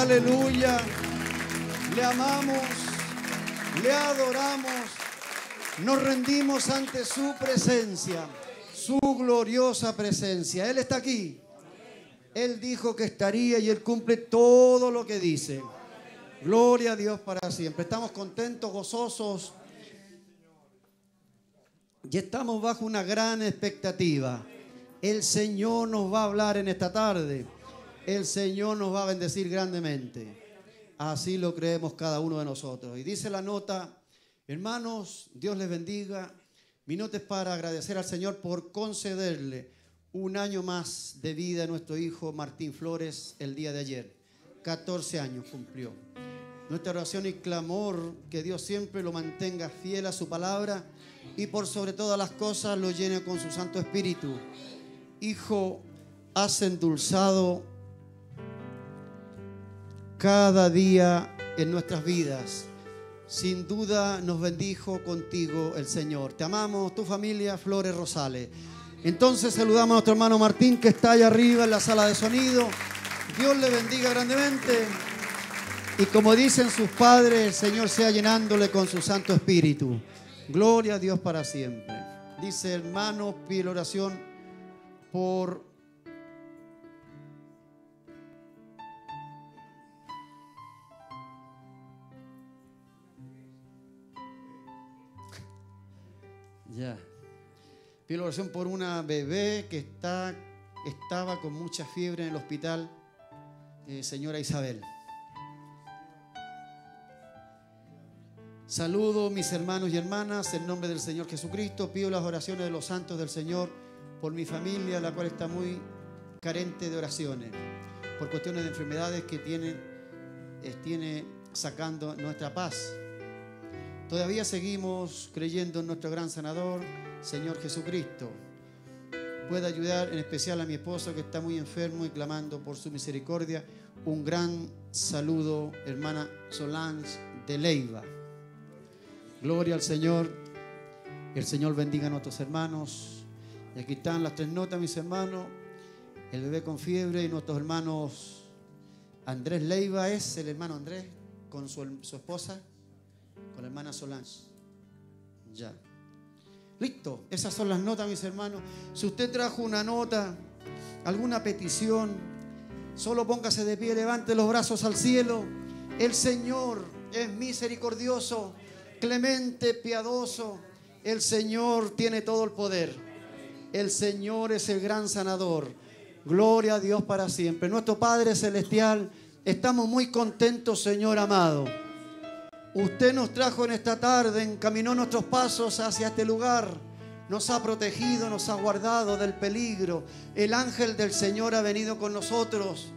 Aleluya, le amamos, le adoramos, nos rendimos ante su presencia, su gloriosa presencia. Él está aquí, Él dijo que estaría y Él cumple todo lo que dice. Gloria a Dios para siempre. Estamos contentos, gozosos y estamos bajo una gran expectativa. El Señor nos va a hablar en esta tarde. El Señor nos va a bendecir grandemente. Así lo creemos cada uno de nosotros. Y dice la nota, hermanos, Dios les bendiga. Mi nota es para agradecer al Señor por concederle un año más de vida a nuestro hijo Martín Flores el día de ayer. 14 años cumplió. Nuestra oración y clamor, que Dios siempre lo mantenga fiel a su palabra y por sobre todas las cosas lo llene con su Santo Espíritu. Hijo, has endulzado cada día en nuestras vidas. Sin duda nos bendijo contigo el Señor. Te amamos, tu familia Flores Rosales. Entonces saludamos a nuestro hermano Martín, que está allá arriba en la sala de sonido. Dios le bendiga grandemente. Y como dicen sus padres, el Señor sea llenándole con su Santo Espíritu. Gloria a Dios para siempre. Dice, hermanos, pido oración por Pido oración por una bebé que estaba con mucha fiebre en el hospital, señora Isabel. Saludo, mis hermanos y hermanas, en nombre del Señor Jesucristo. Pido las oraciones de los santos del Señor por mi familia, la cual está muy carente de oraciones, por cuestiones de enfermedades que tiene sacando nuestra paz. Todavía seguimos creyendo en nuestro gran sanador, Señor Jesucristo. Puede ayudar en especial a mi esposo, que está muy enfermo, y clamando por su misericordia. Un gran saludo, hermana Solange de Leiva. Gloria al Señor. El Señor bendiga a nuestros hermanos. Y aquí están las tres notas, mis hermanos. El bebé con fiebre y nuestros hermanos. Andrés Leiva es el hermano Andrés con su esposa, con la hermana Solange. Ya. Listo. Esas son las notas, mis hermanos. Si usted trajo una nota, alguna petición, solo póngase de pie, levante los brazos al cielo. El Señor es misericordioso, clemente, piadoso. El Señor tiene todo el poder. El Señor es el gran sanador. Gloria a Dios para siempre. Nuestro Padre Celestial, estamos muy contentos, Señor amado. Usted nos trajo en esta tarde, encaminó nuestros pasos hacia este lugar. nos ha protegido, nos ha guardado del peligro. El ángel del Señor ha venido con nosotros,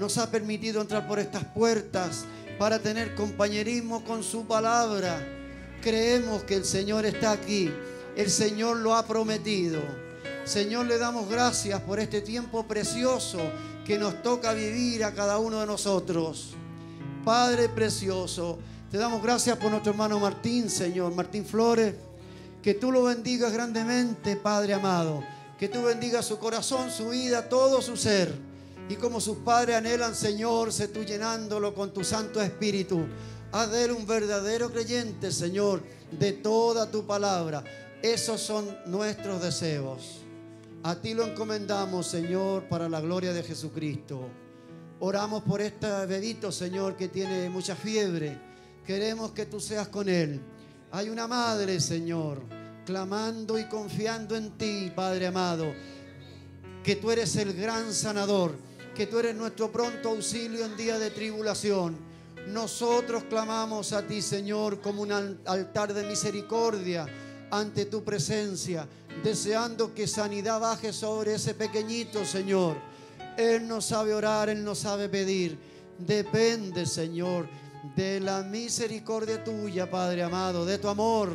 nos ha permitido entrar por estas puertas para tener compañerismo con su palabra. Creemos que el Señor está aquí, el Señor lo ha prometido. Señor, le damos gracias por este tiempo precioso que nos toca vivir a cada uno de nosotros. Padre precioso, te damos gracias por nuestro hermano Martín, Señor, Martín Flores. Que tú lo bendigas grandemente, Padre amado. Que tú bendigas su corazón, su vida, todo su ser. Y como sus padres anhelan, Señor, sé tú llenándolo con tu Santo Espíritu. Haz de él un verdadero creyente, Señor, de toda tu palabra. Esos son nuestros deseos. A ti lo encomendamos, Señor, para la gloria de Jesucristo. Oramos por este bebito, Señor, que tiene mucha fiebre. Queremos que tú seas con él. Hay una madre, Señor, clamando y confiando en ti, Padre amado, que tú eres el gran sanador, que tú eres nuestro pronto auxilio en día de tribulación. Nosotros clamamos a ti, Señor, como un altar de misericordia ante tu presencia, deseando que sanidad baje sobre ese pequeñito, Señor. Él no sabe orar, él no sabe pedir. Depende, Señor, de la misericordia tuya, Padre amado, de tu amor.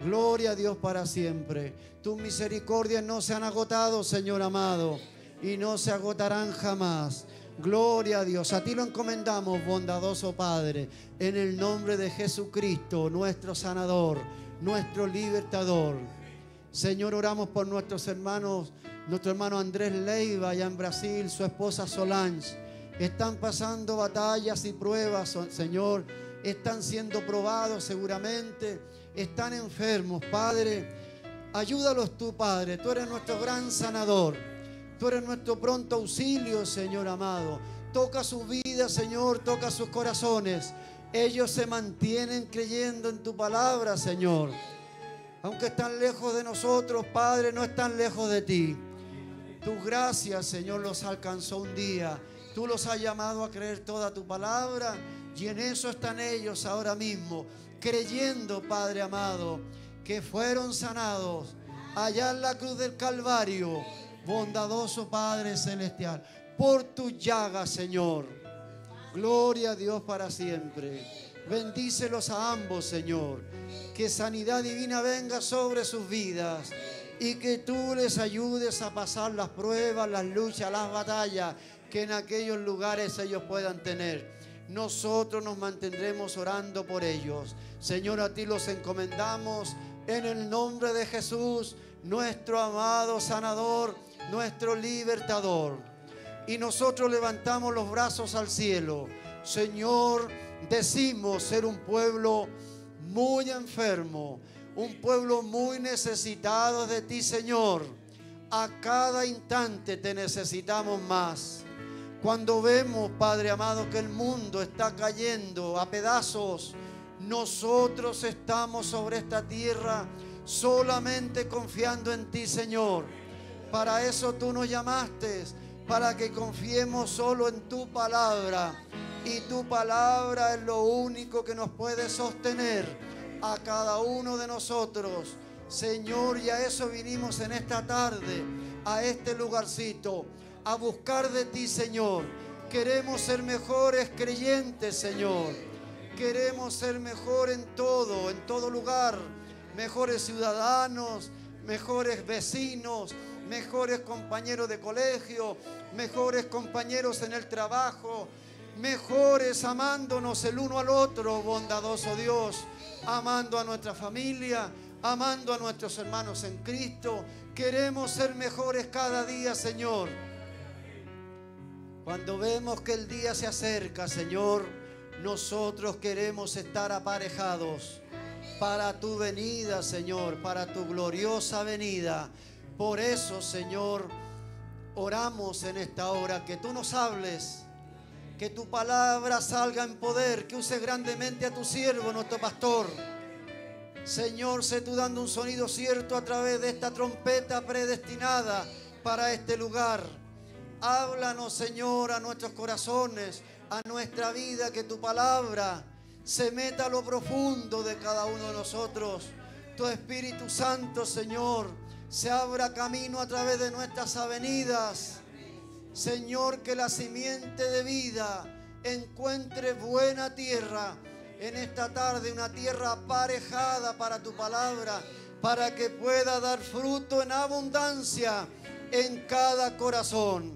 Gloria a Dios para siempre. Tus misericordias no se han agotado, Señor amado, y no se agotarán jamás. Gloria a Dios. A ti lo encomendamos, bondadoso Padre, en el nombre de Jesucristo, nuestro sanador, nuestro libertador. Señor, oramos por nuestros hermanos, nuestro hermano Andrés Leiva allá en Brasil, su esposa Solange. Están pasando batallas y pruebas, Señor. Están siendo probados seguramente. Están enfermos, Padre. Ayúdalos tú, Padre. Tú eres nuestro gran sanador. Tú eres nuestro pronto auxilio, Señor amado. Toca sus vidas, Señor. Toca sus corazones. Ellos se mantienen creyendo en tu palabra, Señor. Aunque están lejos de nosotros, Padre, no están lejos de ti. Tus gracias, Señor, los alcanzó un día. Tú los has llamado a creer toda tu palabra y en eso están ellos ahora mismo, creyendo, Padre amado, que fueron sanados allá en la cruz del Calvario, bondadoso Padre Celestial, por tu llaga, Señor. Gloria a Dios para siempre. Bendícelos a ambos, Señor. Que sanidad divina venga sobre sus vidas y que tú les ayudes a pasar las pruebas, las luchas, las batallas que en aquellos lugares ellos puedan tener. Nosotros nos mantendremos orando por ellos. Señor, a ti los encomendamos en el nombre de Jesús, nuestro amado sanador, nuestro libertador. Y nosotros levantamos los brazos al cielo. Señor, decimos ser un pueblo muy enfermo, un pueblo muy necesitado de ti, Señor. A cada instante te necesitamos más. Cuando vemos, Padre amado, que el mundo está cayendo a pedazos, nosotros estamos sobre esta tierra solamente confiando en ti, Señor. Para eso tú nos llamaste, para que confiemos solo en tu palabra. Y tu palabra es lo único que nos puede sostener a cada uno de nosotros. Señor, y a eso vinimos en esta tarde, a este lugarcito, a buscar de ti, Señor. Queremos ser mejores creyentes, Señor. Queremos ser mejor en todo lugar. Mejores ciudadanos, mejores vecinos, mejores compañeros de colegio, mejores compañeros en el trabajo, mejores amándonos el uno al otro, bondadoso Dios, amando a nuestra familia, amando a nuestros hermanos en Cristo. Queremos ser mejores cada día, Señor. Cuando vemos que el día se acerca, Señor, nosotros queremos estar aparejados para tu venida, Señor, para tu gloriosa venida. Por eso, Señor, oramos en esta hora que tú nos hables, que tu palabra salga en poder, que uses grandemente a tu siervo, nuestro pastor. Señor, sé tú dando un sonido cierto a través de esta trompeta predestinada para este lugar. Háblanos, Señor, a nuestros corazones, a nuestra vida, que tu palabra se meta a lo profundo de cada uno de nosotros. tu Espíritu Santo, Señor, se abra camino a través de nuestras avenidas. Señor, que la simiente de vida encuentre buena tierra en esta tarde, una tierra aparejada para tu palabra, para que pueda dar fruto en abundancia en cada corazón.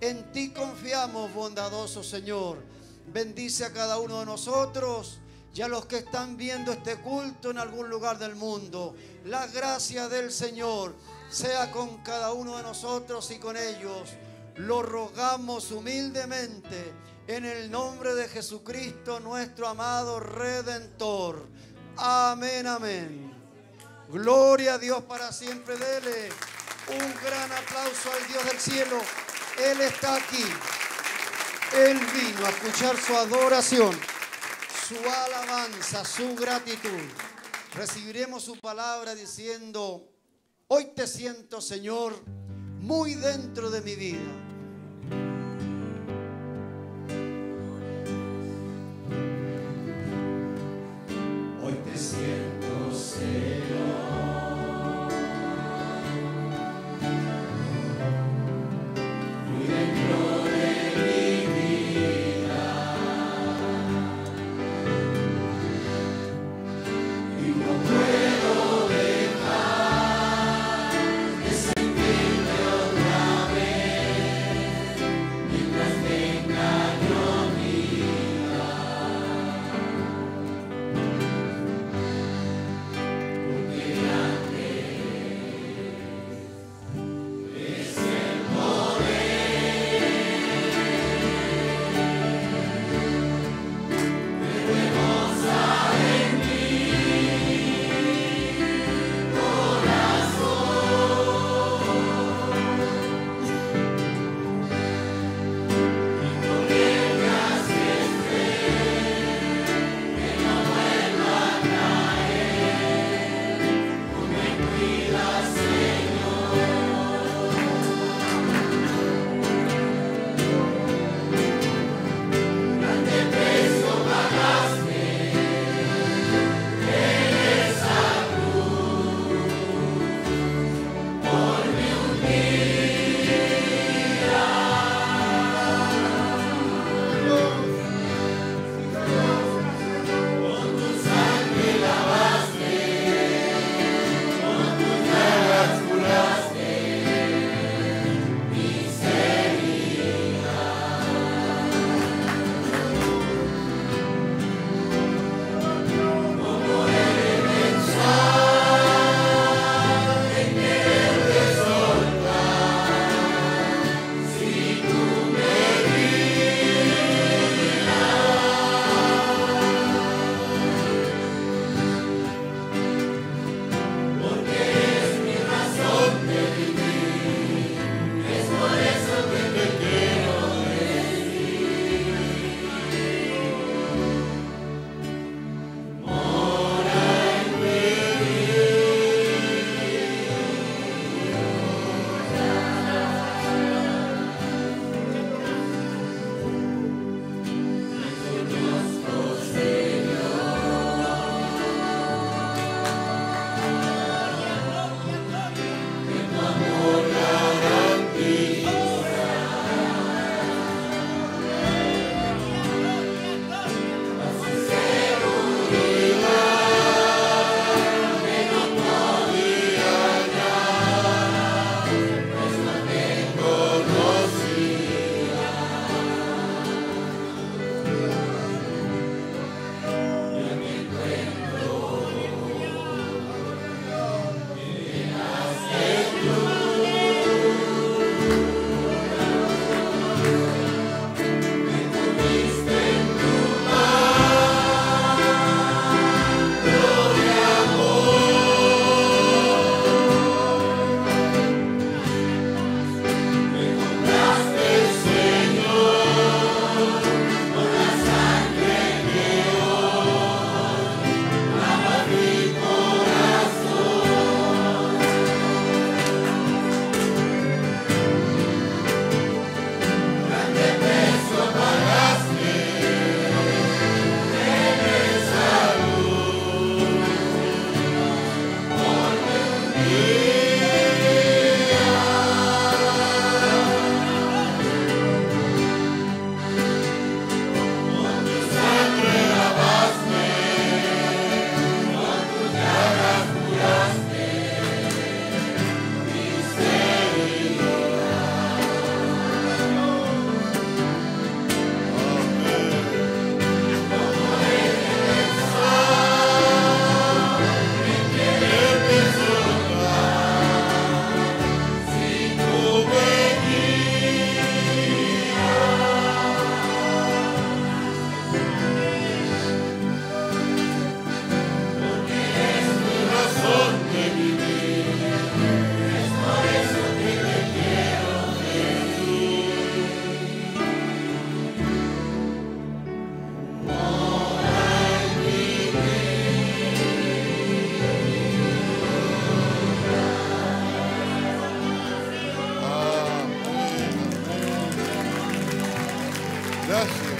En ti confiamos, bondadoso Señor. Bendice a cada uno de nosotros y a los que están viendo este culto en algún lugar del mundo. La gracia del Señor sea con cada uno de nosotros y con ellos. Lo rogamos humildemente en el nombre de Jesucristo, nuestro amado Redentor. Amén, amén. Gloria a Dios para siempre. Dele un gran aplauso al Dios del cielo. Él está aquí. Él vino a escuchar su adoración, su alabanza, su gratitud. Recibiremos su palabra diciendo: hoy te siento, Señor, muy dentro de mi vida.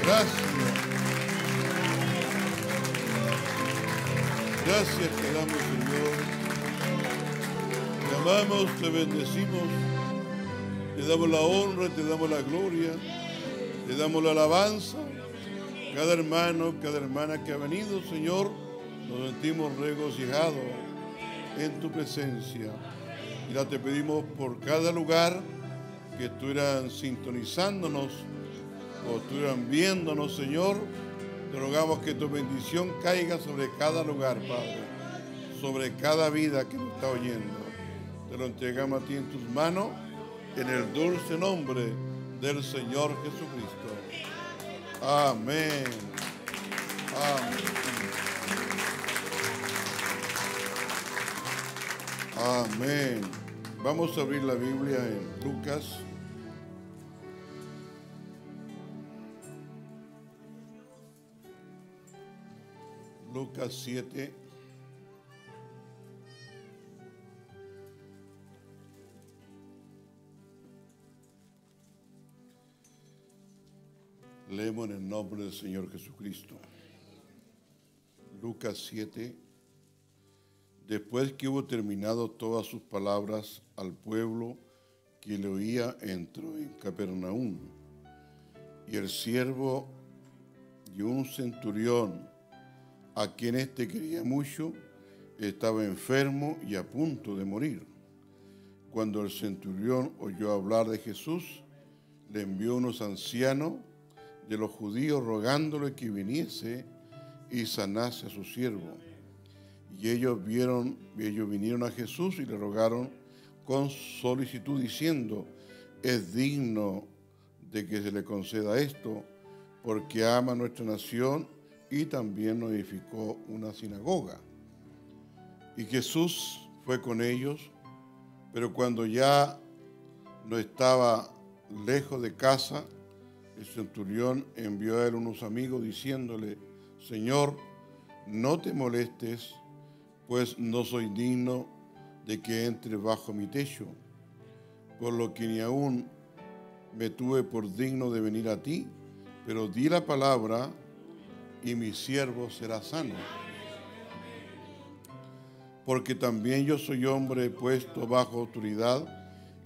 Gracias. Gracias te damos, Señor. Te amamos, te bendecimos. Te damos la honra, te damos la gloria. Te damos la alabanza. Cada hermano, cada hermana que ha venido, Señor, nos sentimos regocijados en tu presencia. Y ya te pedimos por cada lugar que estuvieran sintonizándonos o estuvieran viéndonos, Señor. Te rogamos que tu bendición caiga sobre cada lugar, Padre, sobre cada vida que nos está oyendo. Te lo entregamos a ti en tus manos, en el dulce nombre del Señor Jesucristo. Amén. Amén. Amén. Vamos a abrir la Biblia en Lucas. Lucas 7, leemos en el nombre del Señor Jesucristo. Lucas 7, después que hubo terminado todas sus palabras al pueblo que le oía, entró en Capernaum, y el siervo de un centurión, a quien éste quería mucho, estaba enfermo y a punto de morir. Cuando el centurión oyó hablar de Jesús, le envió unos ancianos de los judíos rogándole que viniese y sanase a su siervo. Y ellos vinieron a Jesús y le rogaron con solicitud diciendo: es digno de que se le conceda esto, porque ama nuestra nación y también nos edificó una sinagoga. Y Jesús fue con ellos, pero cuando ya no estaba lejos de casa, el centurión envió a él unos amigos diciéndole: Señor, no te molestes, pues no soy digno de que entre bajo mi techo, por lo que ni aún me tuve por digno de venir a ti, pero di la palabra y mi siervo será sano, porque también yo soy hombre puesto bajo autoridad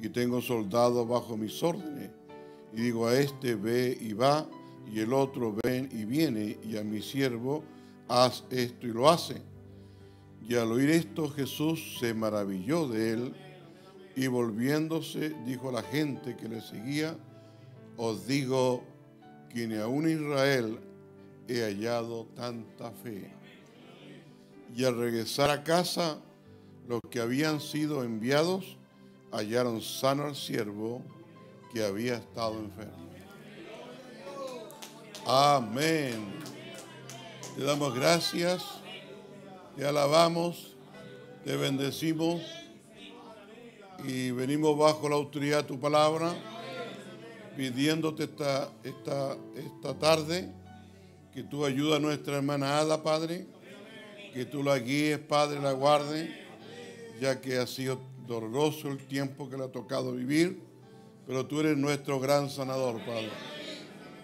y tengo soldados bajo mis órdenes, y digo a este ve y va, y el otro ven y viene, y a mi siervo haz esto y lo hace. Y al oír esto Jesús se maravilló de él, y volviéndose dijo a la gente que le seguía: os digo que ni aún en Israel he hallado tanta fe. Y al regresar a casa, los que habían sido enviados hallaron sano al siervo que había estado enfermo. Amén. Te damos gracias, te alabamos, te bendecimos, y venimos bajo la autoridad de tu palabra, pidiéndote esta tarde que tú ayudas a nuestra hermana Ada, Padre, que tú la guíes, Padre, la guardes, ya que ha sido doloroso el tiempo que le ha tocado vivir, pero tú eres nuestro gran sanador, Padre.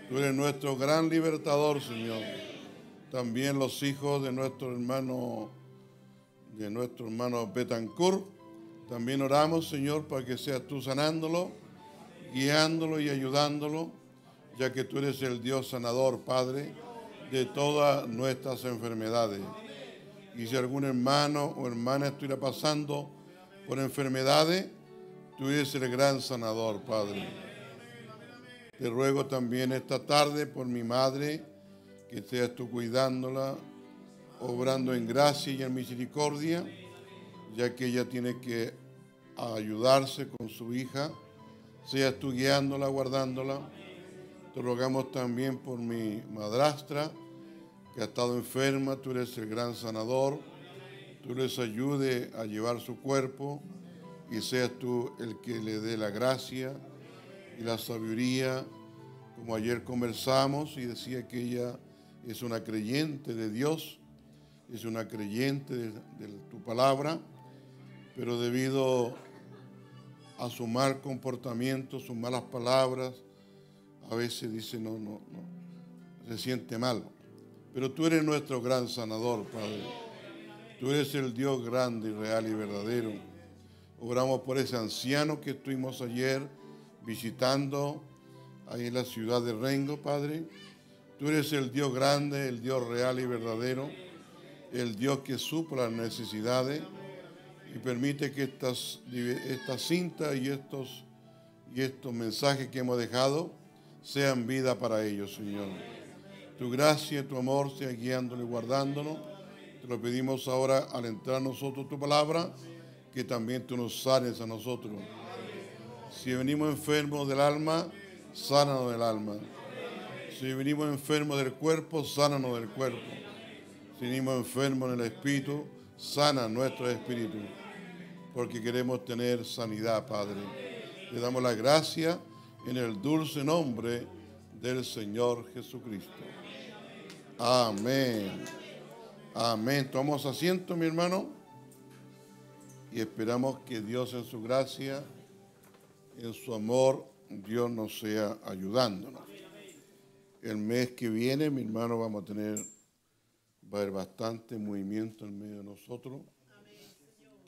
Tú eres nuestro gran libertador, Señor. También los hijos de nuestro hermano Betancourt, también oramos, Señor, para que seas tú sanándolo, guiándolo y ayudándolo, ya que tú eres el Dios sanador, Padre, de todas nuestras enfermedades. Y si algún hermano o hermana estuviera pasando por enfermedades, tú eres el gran sanador, Padre. Te ruego también esta tarde por mi madre, que seas tú cuidándola, obrando en gracia y en misericordia, ya que ella tiene que ayudarse con su hija, seas tú guiándola, guardándola. Te rogamos también por mi madrastra, que ha estado enferma. Tú eres el gran sanador. Tú les ayudes a llevar su cuerpo, y seas tú el que le dé la gracia y la sabiduría. Como ayer conversamos y decía que ella es una creyente de Dios, es una creyente de tu palabra, pero debido a su mal comportamiento, sus malas palabras, a veces dice, no, se siente mal. Pero tú eres nuestro gran sanador, Padre. Tú eres el Dios grande, real y verdadero. Oramos por ese anciano que estuvimos ayer visitando ahí en la ciudad de Rengo, Padre. Tú eres el Dios grande, el Dios real y verdadero, el Dios que suple las necesidades y permite que estas cintas y estos mensajes que hemos dejado sean vida para ellos, Señor. Tu gracia y tu amor sea guiándonos y guardándonos. Te lo pedimos ahora al entrar nosotros tu palabra, que también tú nos sanes a nosotros. Si venimos enfermos del alma, sánanos del alma. Si venimos enfermos del cuerpo, sánanos del cuerpo. Si venimos enfermos en el espíritu, sana nuestro espíritu, porque queremos tener sanidad, Padre. Le damos la gracia en el dulce nombre del Señor Jesucristo. Amén. Amén. Tomamos asiento, mi hermano, y esperamos que Dios en su gracia, en su amor, Dios nos sea ayudándonos. El mes que viene, mi hermano, vamos a tener... va a haber bastante movimiento en medio de nosotros.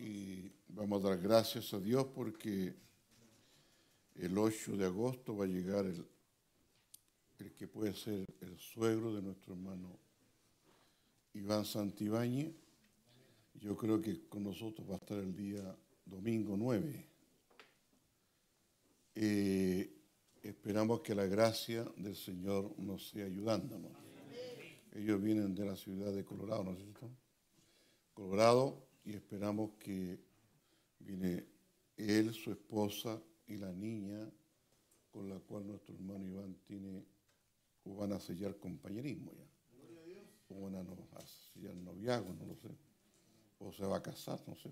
Y vamos a dar gracias a Dios porque el 8 de agosto va a llegar el que puede ser el suegro de nuestro hermano Iván Santibáñez. Yo creo que con nosotros va a estar el día domingo 9. Esperamos que la gracia del Señor nos sea ayudándonos. Ellos vienen de la ciudad de Colorado, ¿no es cierto? Colorado, y esperamos que viene él, su esposa y la niña con la cual nuestro hermano Iván tiene, o van a sellar compañerismo ya. O van a sellar noviazgo, no lo sé. O se va a casar, no sé.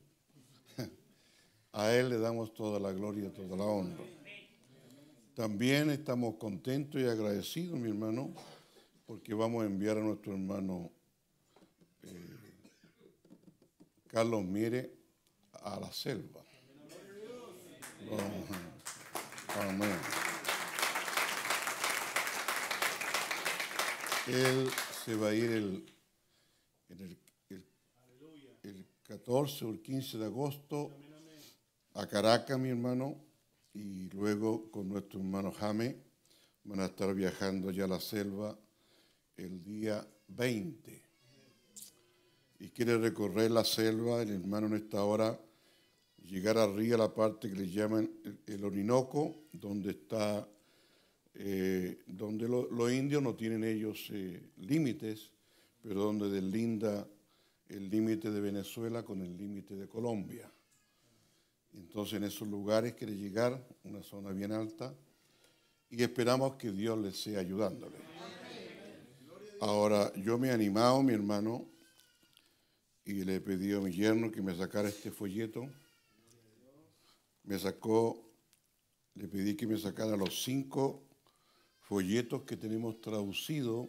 A él le damos toda la gloria, toda la honra. También estamos contentos y agradecidos, mi hermano, porque vamos a enviar a nuestro hermano Carlos Mire a la selva. Oh, amén. Él se va a ir el 14 o el 15 de agosto a Caracas, mi hermano, y luego con nuestro hermano Jame van a estar viajando allá a la selva el día 20, y quiere recorrer la selva, el hermano, en esta hora, llegar arriba a la parte que le llaman el Orinoco, donde está, donde los indios no tienen ellos límites, pero donde deslinda el límite de Venezuela con el límite de Colombia. Entonces en esos lugares quiere llegar, una zona bien alta, y esperamos que Dios les sea ayudándole. Ahora, yo me he animado, mi hermano, y le he pedido a mi yerno que me sacara este folleto. Me sacó, le pedí que me sacara los 5 folletos que tenemos traducidos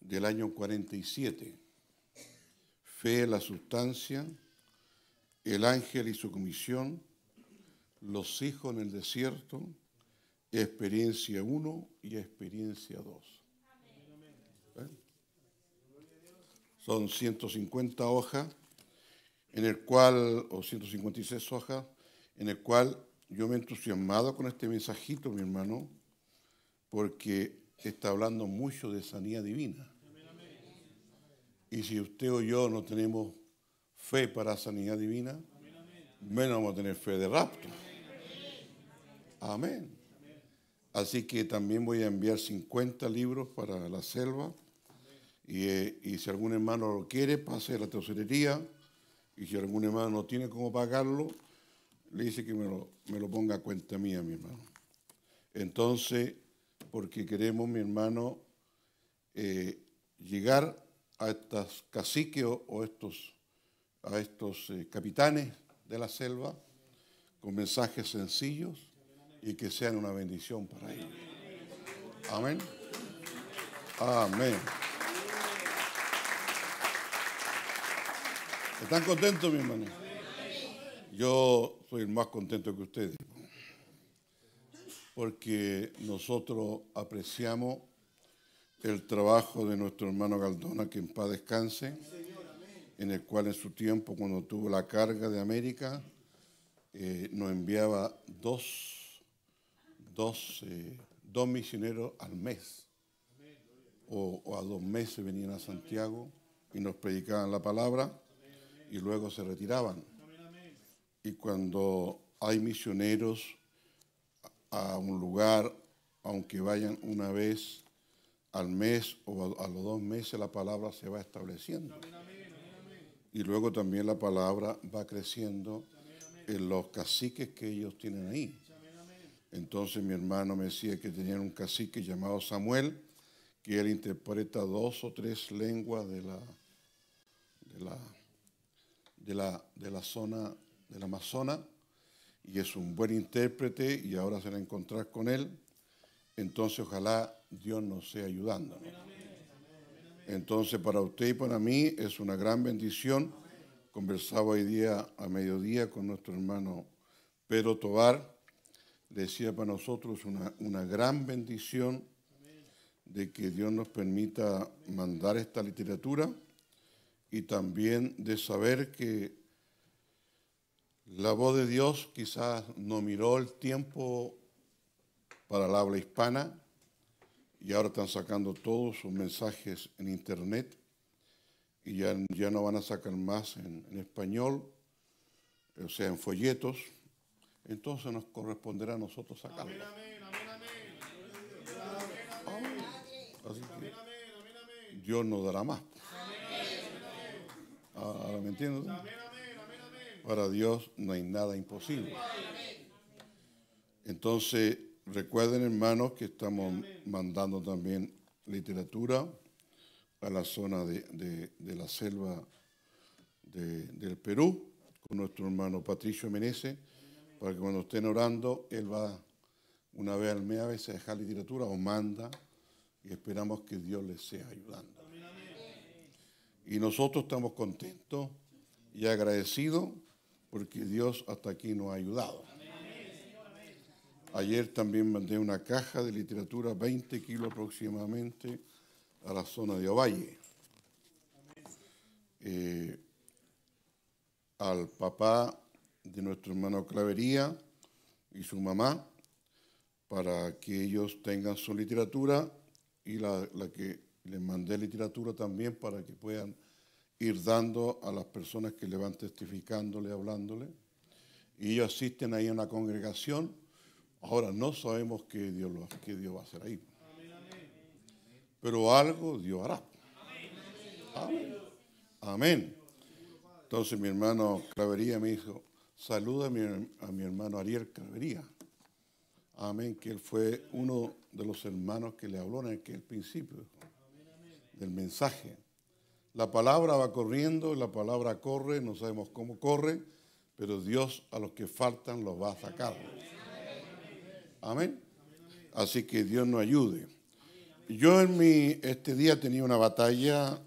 del año 47. Fe, la sustancia, el ángel y su comisión, los hijos en el desierto, experiencia 1 y experiencia 2. Son 150 hojas, en el cual, o 156 hojas, en el cual yo me he entusiasmado con este mensajito, mi hermano, porque está hablando mucho de sanidad divina. Y si usted o yo no tenemos fe para sanidad divina, menos vamos a tener fe de rapto. Amén. Así que también voy a enviar 50 libros para la selva. Y si algún hermano lo quiere, pase a la tesorería. Y si algún hermano no tiene cómo pagarlo, le dice que me lo ponga a cuenta mía, mi hermano. Entonces, porque queremos, mi hermano, llegar a estos caciques a estos capitanes de la selva con mensajes sencillos y que sean una bendición para ellos. Amén. Amén. ¿Están contentos, mi hermano? Yo soy el más contento que ustedes, porque nosotros apreciamos el trabajo de nuestro hermano Galdona, que en paz descanse, en el cual en su tiempo, cuando tuvo la carga de América, nos enviaba dos misioneros al mes, o a 2 meses venían a Santiago y nos predicaban la palabra y luego se retiraban. Y cuando hay misioneros a un lugar, aunque vayan una vez al mes o a los 2 meses, la palabra se va estableciendo. Y luego también la palabra va creciendo en los caciques que ellos tienen ahí. Entonces mi hermano me decía que tenían un cacique llamado Samuel, que él interpreta 2 o 3 lenguas de la zona del Amazonas, y es un buen intérprete, y ahora se va a encontrar con él. Entonces ojalá Dios nos sea ayudando. Entonces para usted y para mí es una gran bendición. Conversaba hoy día a mediodía con nuestro hermano Pedro Tobar, decía para nosotros una gran bendición de que Dios nos permita mandar esta literatura, y también de saber que la voz de Dios quizás no miró el tiempo para el habla hispana, y ahora están sacando todos sus mensajes en internet, y ya no van a sacar más en español, o sea, en folletos. Entonces nos corresponderá a nosotros sacarlo. Amén, amén, amén, amén. Oh, así que Dios nos dará más. Ahora, ¿me entiendes? Para Dios no hay nada imposible. Entonces, recuerden, hermanos, que estamos mandando también literatura a la zona de la selva del Perú, con nuestro hermano Patricio Meneses, para que cuando estén orando, él va una vez al mes a veces a dejar literatura o manda, y esperamos que Dios les sea ayudando. Y nosotros estamos contentos y agradecidos porque Dios hasta aquí nos ha ayudado. Ayer también mandé una caja de literatura, 20 kilos aproximadamente, a la zona de Ovalle. Al papá de nuestro hermano Clavería y su mamá, para que ellos tengan su literatura, y la que les mandé literatura también para que puedan ir dando a las personas que le van testificándole, hablándole. Y ellos asisten ahí a una congregación. Ahora no sabemos qué Dios va a hacer ahí. Pero algo Dios hará. Amén. Amén. Entonces mi hermano Clavería me dijo, saluda a mi hermano Ariel Clavería. Amén, que él fue uno de los hermanos que le habló en aquel principio del mensaje. La palabra va corriendo, la palabra corre, no sabemos cómo corre, pero Dios a los que faltan los va a sacar. Amén. Así que Dios nos ayude. Yo en este día tenía una batalla,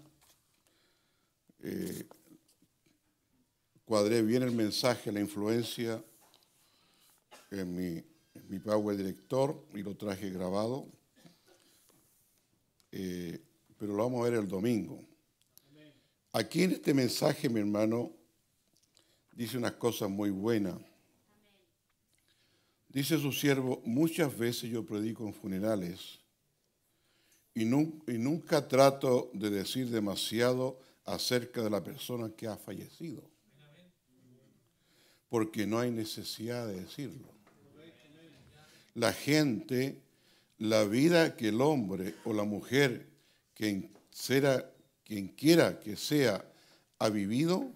cuadré bien el mensaje, la influencia en mi power director, y lo traje grabado, pero lo vamos a ver el domingo. Aquí en este mensaje, mi hermano, dice unas cosas muy buenas. Dice su siervo, muchas veces yo predico en funerales y nunca trato de decir demasiado acerca de la persona que ha fallecido, porque no hay necesidad de decirlo. La gente, la vida que el hombre o la mujer, quien quiera que sea, ha vivido,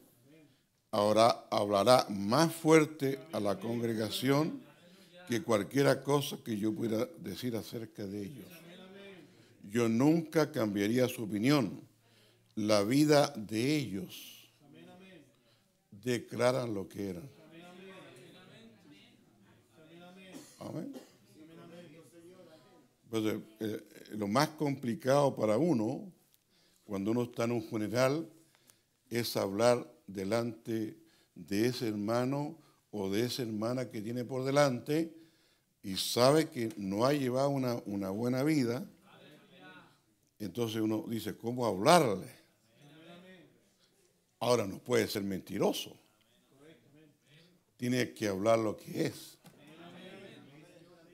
ahora hablará más fuerte a la congregación que cualquiera cosa que yo pudiera decir acerca de ellos. Yo nunca cambiaría su opinión. La vida de ellos declaran lo que eran. Amén. Pues, lo más complicado para uno, cuando uno está en un funeral, es hablar delante de ese hermano o de esa hermana que tiene por delante y sabe que no ha llevado una buena vida, Entonces uno dice, ¿cómo hablarle? Ahora no puede ser mentiroso. Tiene que hablar lo que es.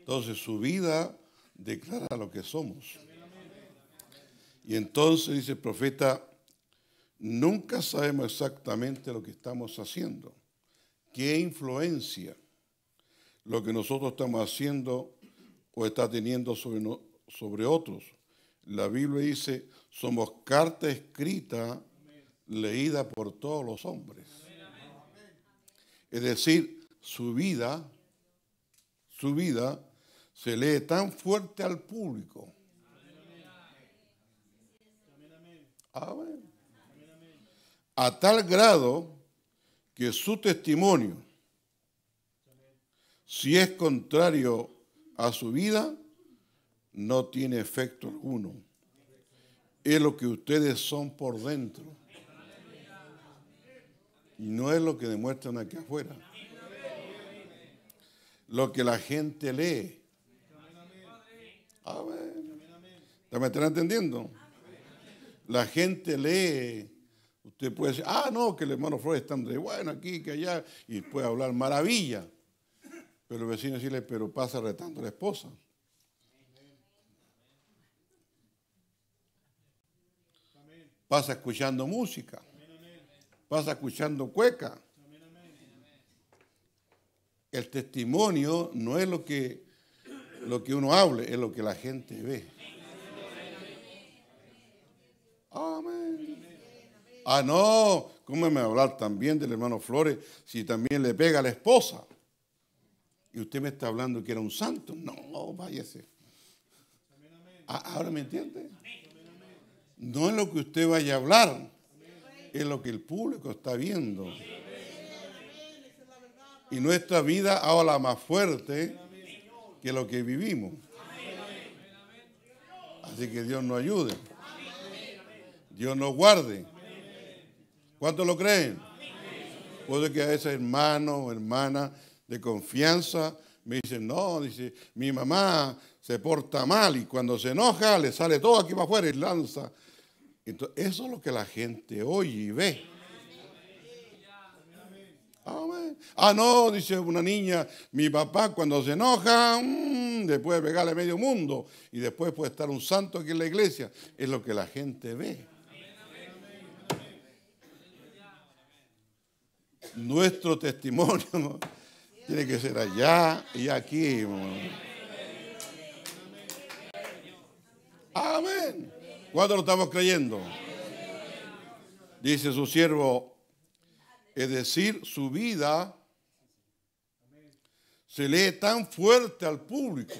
Entonces su vida declara lo que somos. Y entonces dice el profeta, nunca sabemos exactamente lo que estamos haciendo. ¿Qué influencia lo que nosotros estamos haciendo o está teniendo sobre otros? La Biblia dice, somos carta escrita, leída por todos los hombres. Es decir, su vida se lee tan fuerte al público. Amén. A tal grado que su testimonio, si es contrario a su vida, no tiene efecto alguno. Es lo que ustedes son por dentro. No es lo que demuestran aquí afuera. Lo que la gente lee. A ver, ¿me están entendiendo? La gente lee. Usted puede decir, ah, no, que el hermano Flores está de bueno aquí, que allá, y puede hablar maravilla. Pero el vecino decirle, pero pasa retando a la esposa. Pasa escuchando música. Pasa escuchando cueca. El testimonio no es lo que uno hable, es lo que la gente ve. Amén. Ah, no, ¿cómo me va a hablar también del hermano Flores si también le pega a la esposa? Y usted me está hablando que era un santo. No, váyase. ¿Ahora me entiende? No es lo que usted vaya a hablar, es lo que el público está viendo. Y nuestra vida habla más fuerte que lo que vivimos. Así que Dios nos ayude. Dios nos guarde. ¿Cuántos lo creen? Puede que a veces hermano o hermana de confianza me dicen, no, dice, mi mamá se porta mal y cuando se enoja le sale todo aquí para afuera y lanza. Entonces, eso es lo que la gente oye y ve. Amén. Ah, no, dice una niña, mi papá cuando se enoja, después de pegarle medio mundo y después puede estar un santo aquí en la iglesia. Es lo que la gente ve. Nuestro testimonio tiene que ser allá y aquí. Amén. ¿Cuánto lo estamos creyendo? Dice su siervo, es decir, su vida se lee tan fuerte al público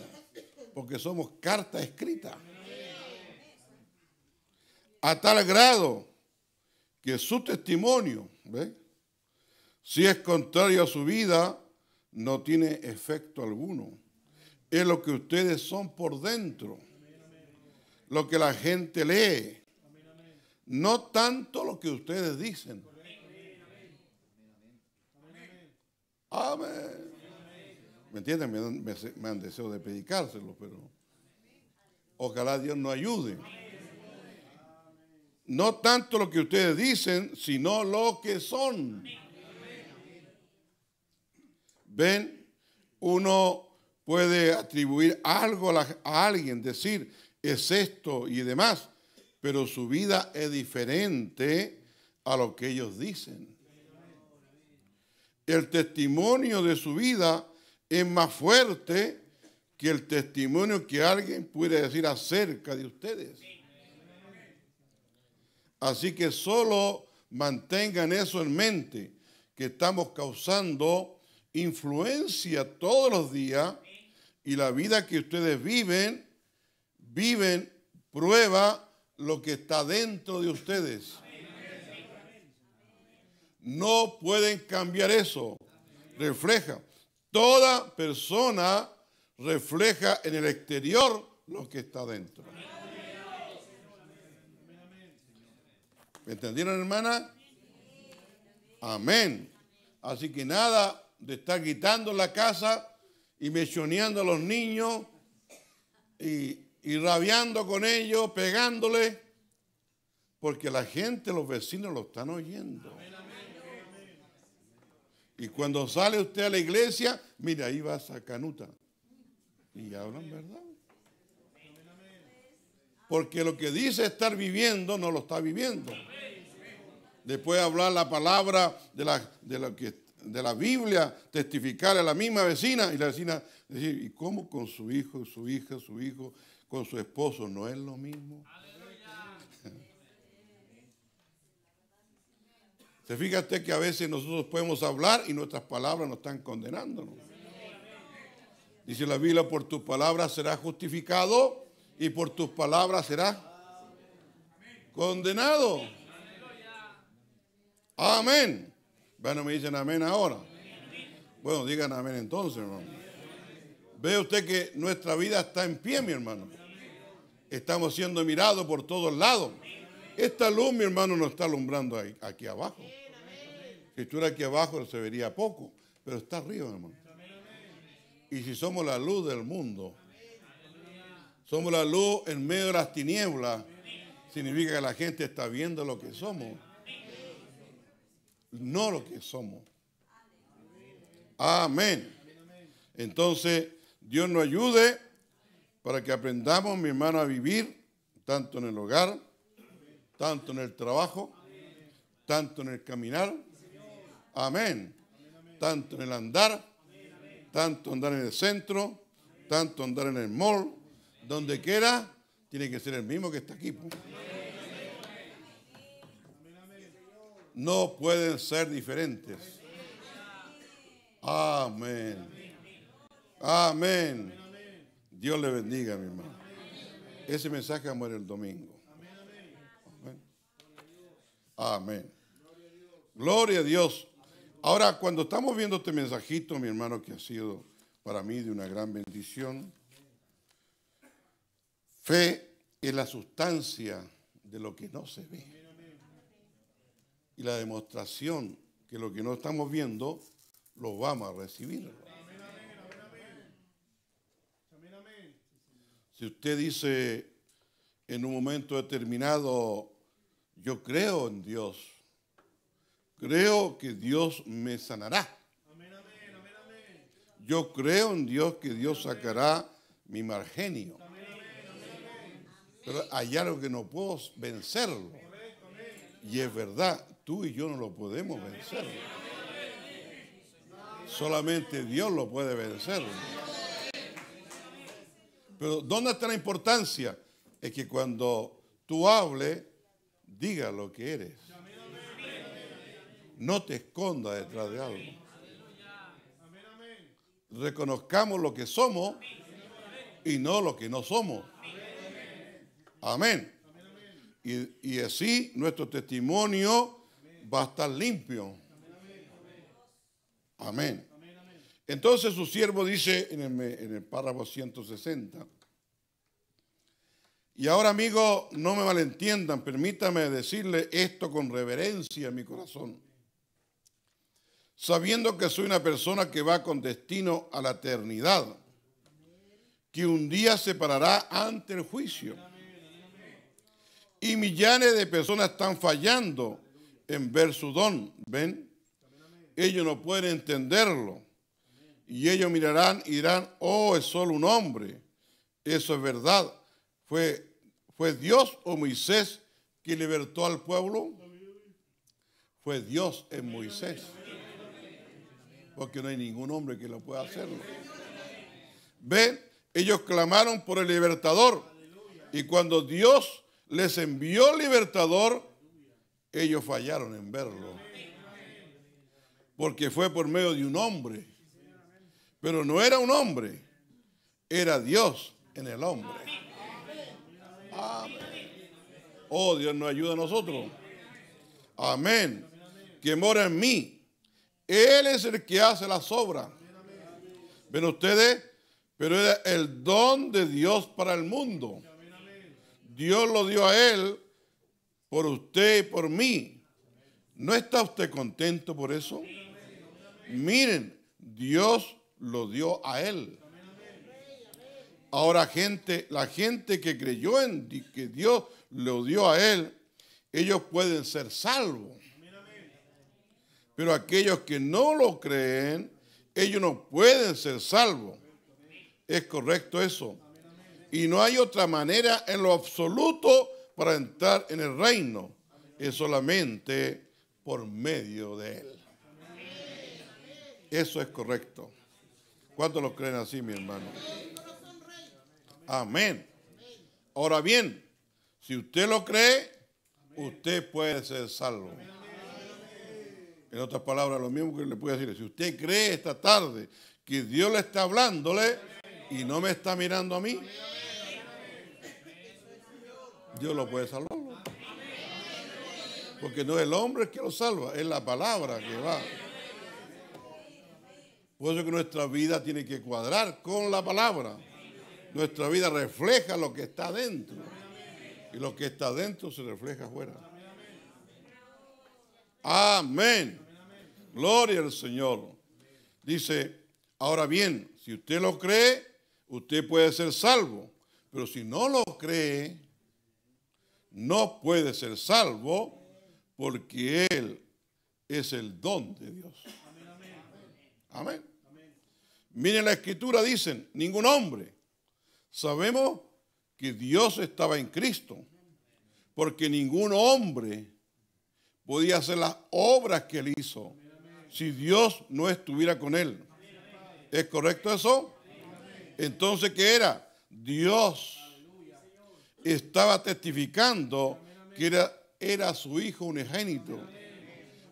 porque somos carta escrita. A tal grado que su testimonio, ¿ves?, si es contrario a su vida, no tiene efecto alguno. Es lo que ustedes son por dentro, lo que la gente lee, no tanto lo que ustedes dicen. Amén. ¿Me entienden? Me han deseo de predicárselo, pero ojalá Dios nos ayude. No tanto lo que ustedes dicen, sino lo que son. ¿Ven? Uno puede atribuir algo a alguien, decir, es esto y demás, pero su vida es diferente a lo que ellos dicen. El testimonio de su vida es más fuerte que el testimonio que alguien pudiera decir acerca de ustedes. Así que solo mantengan eso en mente, que estamos causando influencia todos los días y la vida que ustedes viven, prueba lo que está dentro de ustedes. No pueden cambiar eso. Refleja. Toda persona refleja en el exterior lo que está dentro. ¿Me entendieron, hermana? Amén. Así que nada de estar gritando en la casa y mechoneando a los niños y y rabiando con ellos, pegándole, porque la gente, los vecinos lo están oyendo. Amén, amén. Y cuando sale usted a la iglesia, mire, ahí va esa canuta. Y hablan verdad. Porque lo que dice estar viviendo, no lo está viviendo. Después hablar la palabra de la Biblia, testificar a la misma vecina, y la vecina decir, ¿y cómo con su hijo, su hija, su hijo, con su esposo? ¿No es lo mismo? Se fija usted que a veces nosotros podemos hablar y nuestras palabras nos están condenándonos. Dice la Biblia, por tus palabras será justificado y por tus palabras será condenado. Amén. Bueno, me dicen amén ahora. Bueno, digan amén entonces, hermano. Ve usted que nuestra vida está en pie, mi hermano. Estamos siendo mirados por todos lados. Esta luz, mi hermano, nos está alumbrando aquí abajo. Si estuviera aquí abajo se vería poco, pero está arriba, hermano. Y si somos la luz del mundo, somos la luz en medio de las tinieblas, significa que la gente está viendo lo que somos, no lo que somos. Amén. Entonces, Dios nos ayude para que aprendamos, mi hermano, a vivir tanto en el hogar, tanto en el trabajo, tanto en el caminar. Amén. Tanto en el andar, tanto andar en el centro, tanto andar en el mall. Donde quiera, tiene que ser el mismo que está aquí. No pueden ser diferentes. Amén. Amén. Dios le bendiga, mi hermano. Ese mensaje muere el domingo. Amén. Amén. Gloria a Dios. Ahora, cuando estamos viendo este mensajito, mi hermano, que ha sido para mí de una gran bendición, fe es la sustancia de lo que no se ve y la demostración que lo que no estamos viendo lo vamos a recibir. Si usted dice en un momento determinado, yo creo en Dios, creo que Dios me sanará, yo creo en Dios que Dios sacará mi mal genio, pero hay algo que no puedo vencerlo. Y es verdad, tú y yo no lo podemos vencer. Solamente Dios lo puede vencer. Pero ¿dónde está la importancia? Es que cuando tú hables, diga lo que eres. No te escondas detrás de algo. Reconozcamos lo que somos y no lo que no somos. Amén. Y así nuestro testimonio va a estar limpio. Amén. Entonces su siervo dice en el párrafo 160. Y ahora, amigos, no me malentiendan, permítame decirle esto con reverencia en mi corazón. Sabiendo que soy una persona que va con destino a la eternidad, que un día se parará ante el juicio. Y millares de personas están fallando en ver su don, ¿ven? Ellos no pueden entenderlo. Y ellos mirarán y dirán, oh, es solo un hombre. Eso es verdad. ¿Fue Dios o Moisés que libertó al pueblo? Fue Dios en Moisés. Porque no hay ningún hombre que lo pueda hacerlo. ¿Ven? Ellos clamaron por el libertador. Y cuando Dios les envió el libertador, ellos fallaron en verlo, porque fue por medio de un hombre, pero no era un hombre, era Dios en el hombre. Amén. Oh, Dios nos ayuda a nosotros. Amén. Que mora en mí. Él es el que hace las obras. ¿Ven ustedes? Pero era el don de Dios para el mundo. Dios lo dio a él por usted y por mí. ¿No está usted contento por eso? Miren, Dios lo dio a él. Ahora la gente que creyó en que Dios lo dio a él, ellos pueden ser salvos. Pero aquellos que no lo creen, ellos no pueden ser salvos. Es correcto eso. Y no hay otra manera en lo absoluto para entrar en el reino. Es solamente por medio de él. Eso es correcto. ¿Cuántos lo creen así, mi hermano? Amén. Ahora bien, si usted lo cree, usted puede ser salvo. En otras palabras, lo mismo que le puedo decir. Si usted cree esta tarde que Dios le está hablándole y no me está mirando a mí, Dios lo puede salvar. Porque no es el hombre que lo salva, es la palabra que va. Por eso que nuestra vida tiene que cuadrar con la palabra. Nuestra vida refleja lo que está dentro. Y lo que está dentro se refleja afuera. Amén. Gloria al Señor. Dice, ahora bien, si usted lo cree, usted puede ser salvo. Pero si no lo cree, no puede ser salvo, porque Él es el don de Dios. Amén. Miren la Escritura, dicen, ningún hombre. Sabemos que Dios estaba en Cristo, porque ningún hombre podía hacer las obras que él hizo si Dios no estuviera con él. ¿Es correcto eso? Entonces, ¿qué era? Dios estaba testificando que era su Hijo unigénito.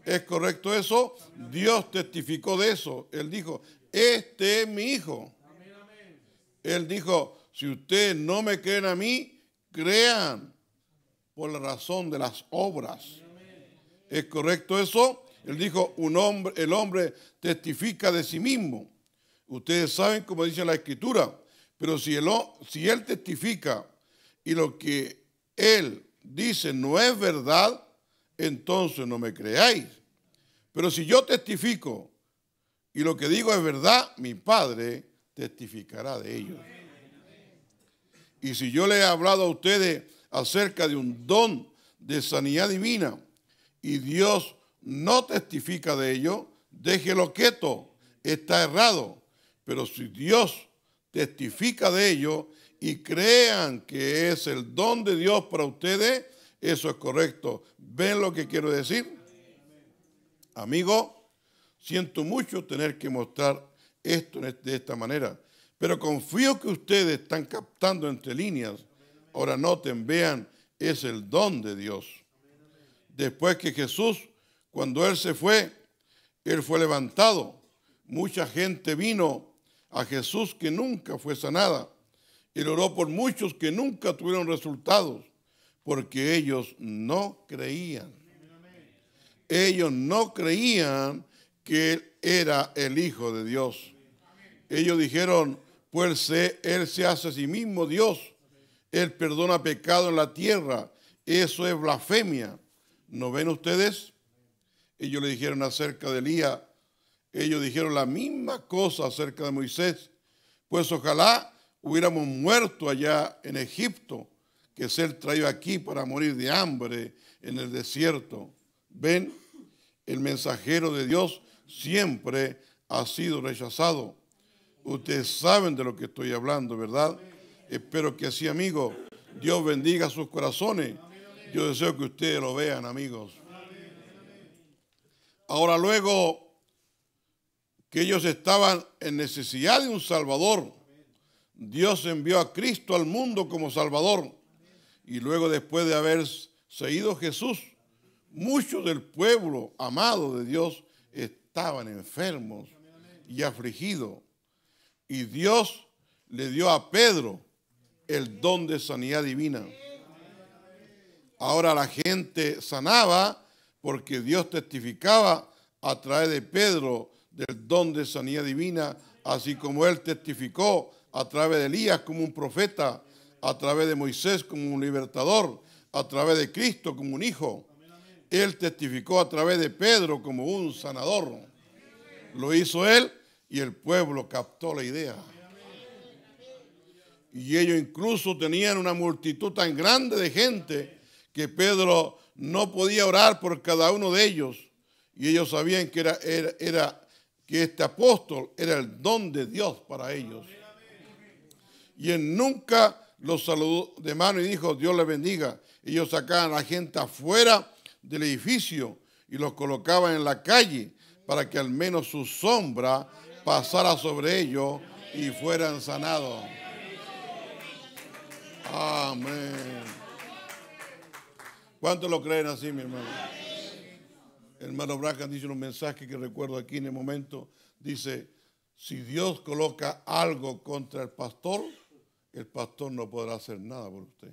¿Es correcto eso? Dios testificó de eso. Él dijo, este es mi Hijo. Él dijo, si ustedes no me creen a mí, crean por la razón de las obras. ¿Es correcto eso? Él dijo, el hombre testifica de sí mismo. Ustedes saben como dice la Escritura, pero si él testifica y lo que él dice no es verdad, entonces no me creáis. Pero si yo testifico y lo que digo es verdad, mi Padre testificará de ello. Y si yo les he hablado a ustedes acerca de un don de sanidad divina y Dios no testifica de ello, déjelo quieto, está errado. Pero si Dios testifica de ello y crean que es el don de Dios para ustedes, eso es correcto. ¿Ven lo que quiero decir? Amigo, siento mucho tener que mostrar esto de esta manera. Pero confío que ustedes están captando entre líneas. Ahora noten, vean, es el don de Dios. Después que Jesús, cuando Él se fue, Él fue levantado. Mucha gente vino a Jesús que nunca fue sanada. Él oró por muchos que nunca tuvieron resultados, porque ellos no creían. Ellos no creían que Él era el Hijo de Dios. Ellos dijeron, pues Él se hace a sí mismo Dios. Él perdona pecado en la tierra. Eso es blasfemia. ¿No ven ustedes? Ellos le dijeron acerca de Elías. Ellos dijeron la misma cosa acerca de Moisés. Pues ojalá hubiéramos muerto allá en Egipto, que ser traído aquí para morir de hambre en el desierto. ¿Ven? El mensajero de Dios siempre ha sido rechazado. Ustedes saben de lo que estoy hablando, ¿verdad? Espero que así, amigos. Dios bendiga sus corazones. Yo deseo que ustedes lo vean, amigos. Ahora luego que ellos estaban en necesidad de un Salvador, Dios envió a Cristo al mundo como Salvador. Y luego, después de haberse ido Jesús, muchos del pueblo amado de Dios estaban enfermos y afligidos. Y Dios le dio a Pedro el don de sanidad divina. Ahora la gente sanaba porque Dios testificaba a través de Pedro del don de sanidad divina, así como él testificó a través de Elías como un profeta, a través de Moisés como un libertador, a través de Cristo como un hijo. Él testificó a través de Pedro como un sanador. Lo hizo él. Y el pueblo captó la idea. Y ellos incluso tenían una multitud tan grande de gente que Pedro no podía orar por cada uno de ellos. Y ellos sabían que, que este apóstol era el don de Dios para ellos. Y él nunca los saludó de mano y dijo, Dios les bendiga. Ellos sacaban a la gente afuera del edificio y los colocaban en la calle para que al menos su sombra pasara sobre ellos y fueran sanados. Amén. ¿Cuántos lo creen así, mi hermano? El hermano Branham dice un mensaje que recuerdo aquí en el momento. Dice, si Dios coloca algo contra el pastor no podrá hacer nada por usted.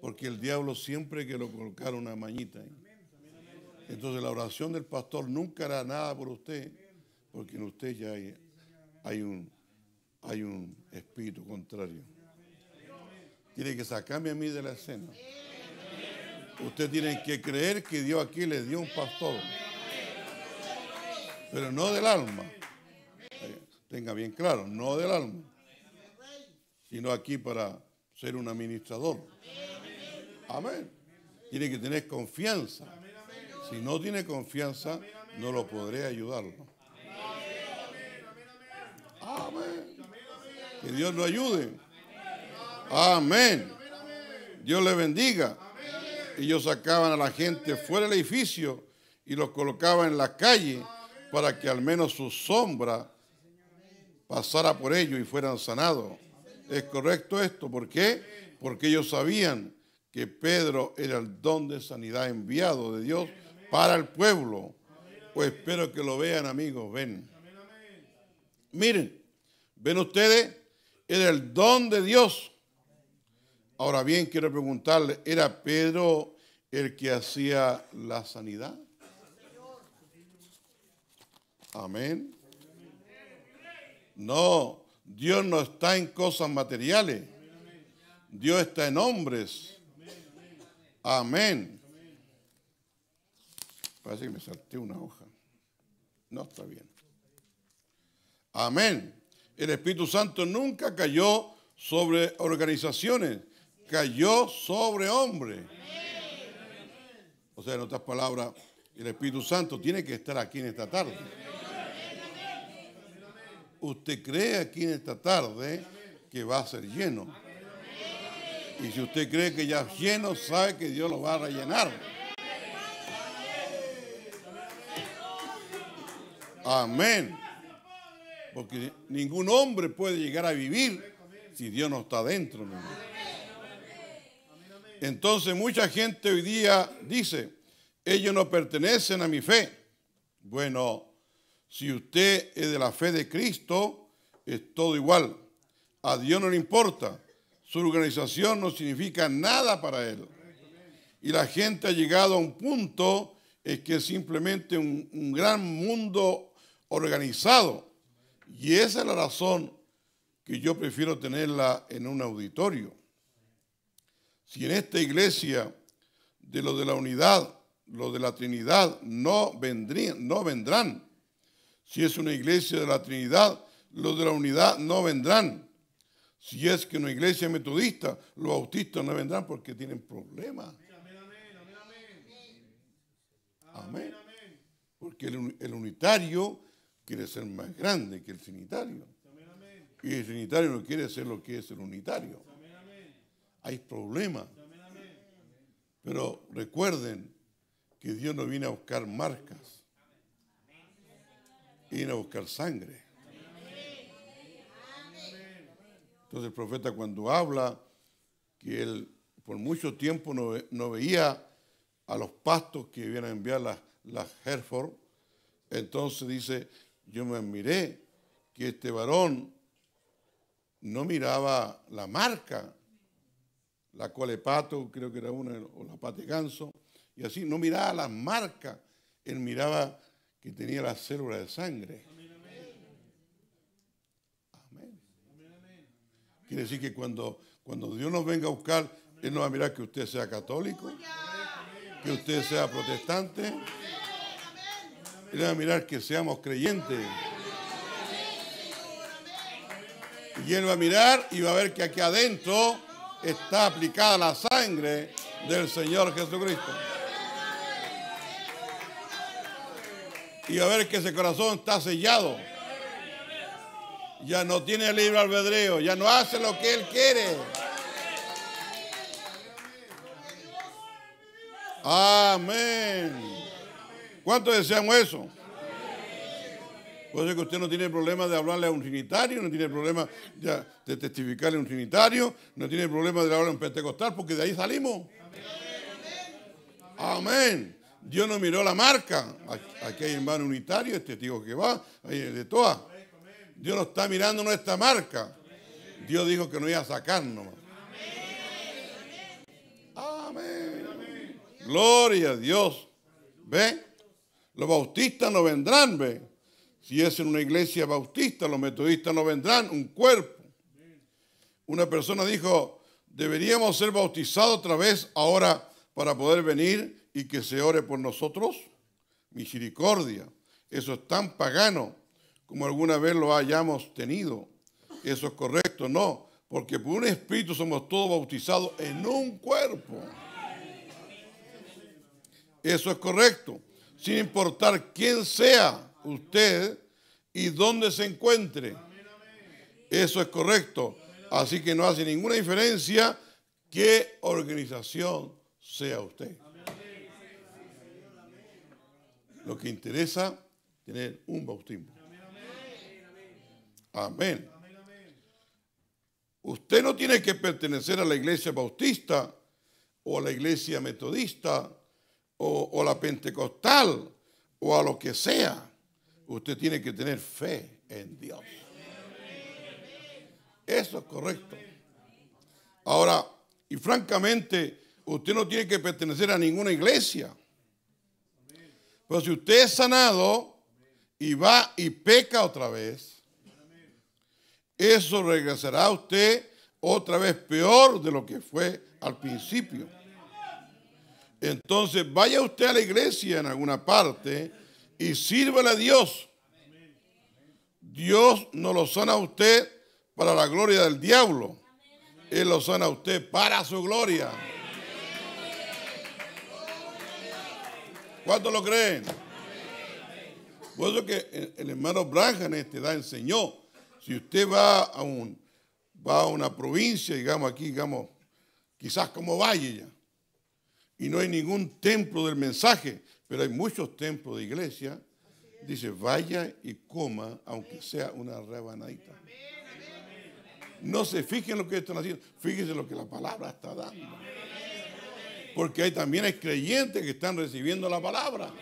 Porque el diablo siempre que lo colocaron una mañita. Entonces la oración del pastor nunca hará nada por usted, porque en usted ya hay un espíritu contrario. Tiene que sacarme a mí de la escena. Ustedes tienen que creer que Dios aquí les dio un pastor, pero no del alma. Tenga bien claro, no del alma, sino aquí para ser un administrador. Amén. Tiene que tener confianza. Si no tiene confianza, no lo podré ayudarlo. Amén. Que Dios lo ayude. Amén. Dios le bendiga. Ellos sacaban a la gente fuera del edificio y los colocaban en la calle para que al menos su sombra pasara por ellos y fueran sanados. ¿Es correcto esto? ¿Por qué? Porque ellos sabían que Pedro era el don de sanidad enviado de Dios para el pueblo. Pues espero que lo vean, amigos. Ven. Miren, ven ustedes, era el don de Dios. Ahora bien, quiero preguntarle, ¿era Pedro el que hacía la sanidad? Amén. No, Dios no está en cosas materiales. Dios está en hombres. Amén. Parece que me salté una hoja. No, está bien. Amén. El Espíritu Santo nunca cayó sobre organizaciones. Cayó sobre hombre. O sea, en otras palabras, el Espíritu Santo tiene que estar aquí en esta tarde. Usted cree aquí en esta tarde que va a ser lleno. Y si usted cree que ya es lleno, sabe que Dios lo va a rellenar. Amén. Porque ningún hombre puede llegar a vivir si Dios no está dentro, mi hermano. Entonces mucha gente hoy día dice, ellos no pertenecen a mi fe. Bueno, si usted es de la fe de Cristo, es todo igual. A Dios no le importa. Su organización no significa nada para Él. Y la gente ha llegado a un punto en que es simplemente un gran mundo organizado. Y esa es la razón que yo prefiero tenerla en un auditorio. Si en esta iglesia de lo de la unidad, lo de la Trinidad, no vendrán. Si es una iglesia de la Trinidad, lo de la unidad no vendrán. Si es que una iglesia metodista, los bautistas no vendrán porque tienen problemas. Amén. Porque el unitario quiere ser más grande que el trinitario. Y el trinitario no quiere ser lo que es el unitario. Hay problemas. Pero recuerden que Dios no viene a buscar marcas. Viene a buscar sangre. Entonces el profeta cuando habla que él por mucho tiempo no veía a los pastos que iban a enviar las Hereford, entonces dice, yo me admiré que este varón no miraba la marca, la cola de pato, creo que era una, o la pata de ganso, y así, no miraba las marcas, él miraba que tenía las células de sangre. Amén. Quiere decir que cuando Dios nos venga a buscar, Él nos va a mirar que usted sea católico, que usted sea protestante, Él va a mirar que seamos creyentes. Y él va a mirar y va a ver que aquí adentro está aplicada la sangre del Señor Jesucristo. Y va a ver que ese corazón está sellado. Ya no tiene libre albedrío, ya no hace lo que él quiere. Amén. ¿Cuántos deseamos eso? Puede ser que usted no tiene problema de hablarle a un trinitario, no tiene problema de testificarle a un trinitario, no tiene problema de hablar a un pentecostal, porque de ahí salimos. Amén. Dios nos miró la marca. Aquí hay hermano unitario, este testigo que va, hay de todas. Dios nos está mirando nuestra marca. Dios dijo que no iba a sacarnos. Amén. Gloria a Dios. ¿Ve? Los bautistas no vendrán, ¿ve? Si es en una iglesia bautista, los metodistas no vendrán, un cuerpo. Una persona dijo, ¿deberíamos ser bautizados otra vez ahora para poder venir y que se ore por nosotros? Misericordia. Eso es tan pagano como alguna vez lo hayamos tenido. Eso es correcto, no, porque por un espíritu somos todos bautizados en un cuerpo. Eso es correcto, sin importar quién sea usted y dónde se encuentre. Eso es correcto. Así que no hace ninguna diferencia qué organización sea usted. Lo que interesa es tener un bautismo. Amén. Usted no tiene que pertenecer a la iglesia bautista o a la iglesia metodista o a la pentecostal o a lo que sea. Usted tiene que tener fe en Dios. Eso es correcto. Ahora, y francamente, usted no tiene que pertenecer a ninguna iglesia. Pero si usted es sanado y va y peca otra vez, eso regresará a usted otra vez peor de lo que fue al principio. Entonces, vaya usted a la iglesia en alguna parte y sírvale a Dios. Dios no lo sana a usted para la gloria del diablo. Él lo sana a usted para su gloria. ¿Cuántos lo creen? Por eso que el hermano Branham en esta edad enseñó. Si usted va a una provincia, digamos aquí, digamos, quizás como Valle ya, y no hay ningún templo del mensaje, pero hay muchos templos de iglesia, dice, vaya y coma, aunque sea una rebanadita. No se fijen lo que están haciendo, fíjense lo que la palabra está dando. Porque hay, también hay creyentes que están recibiendo la palabra.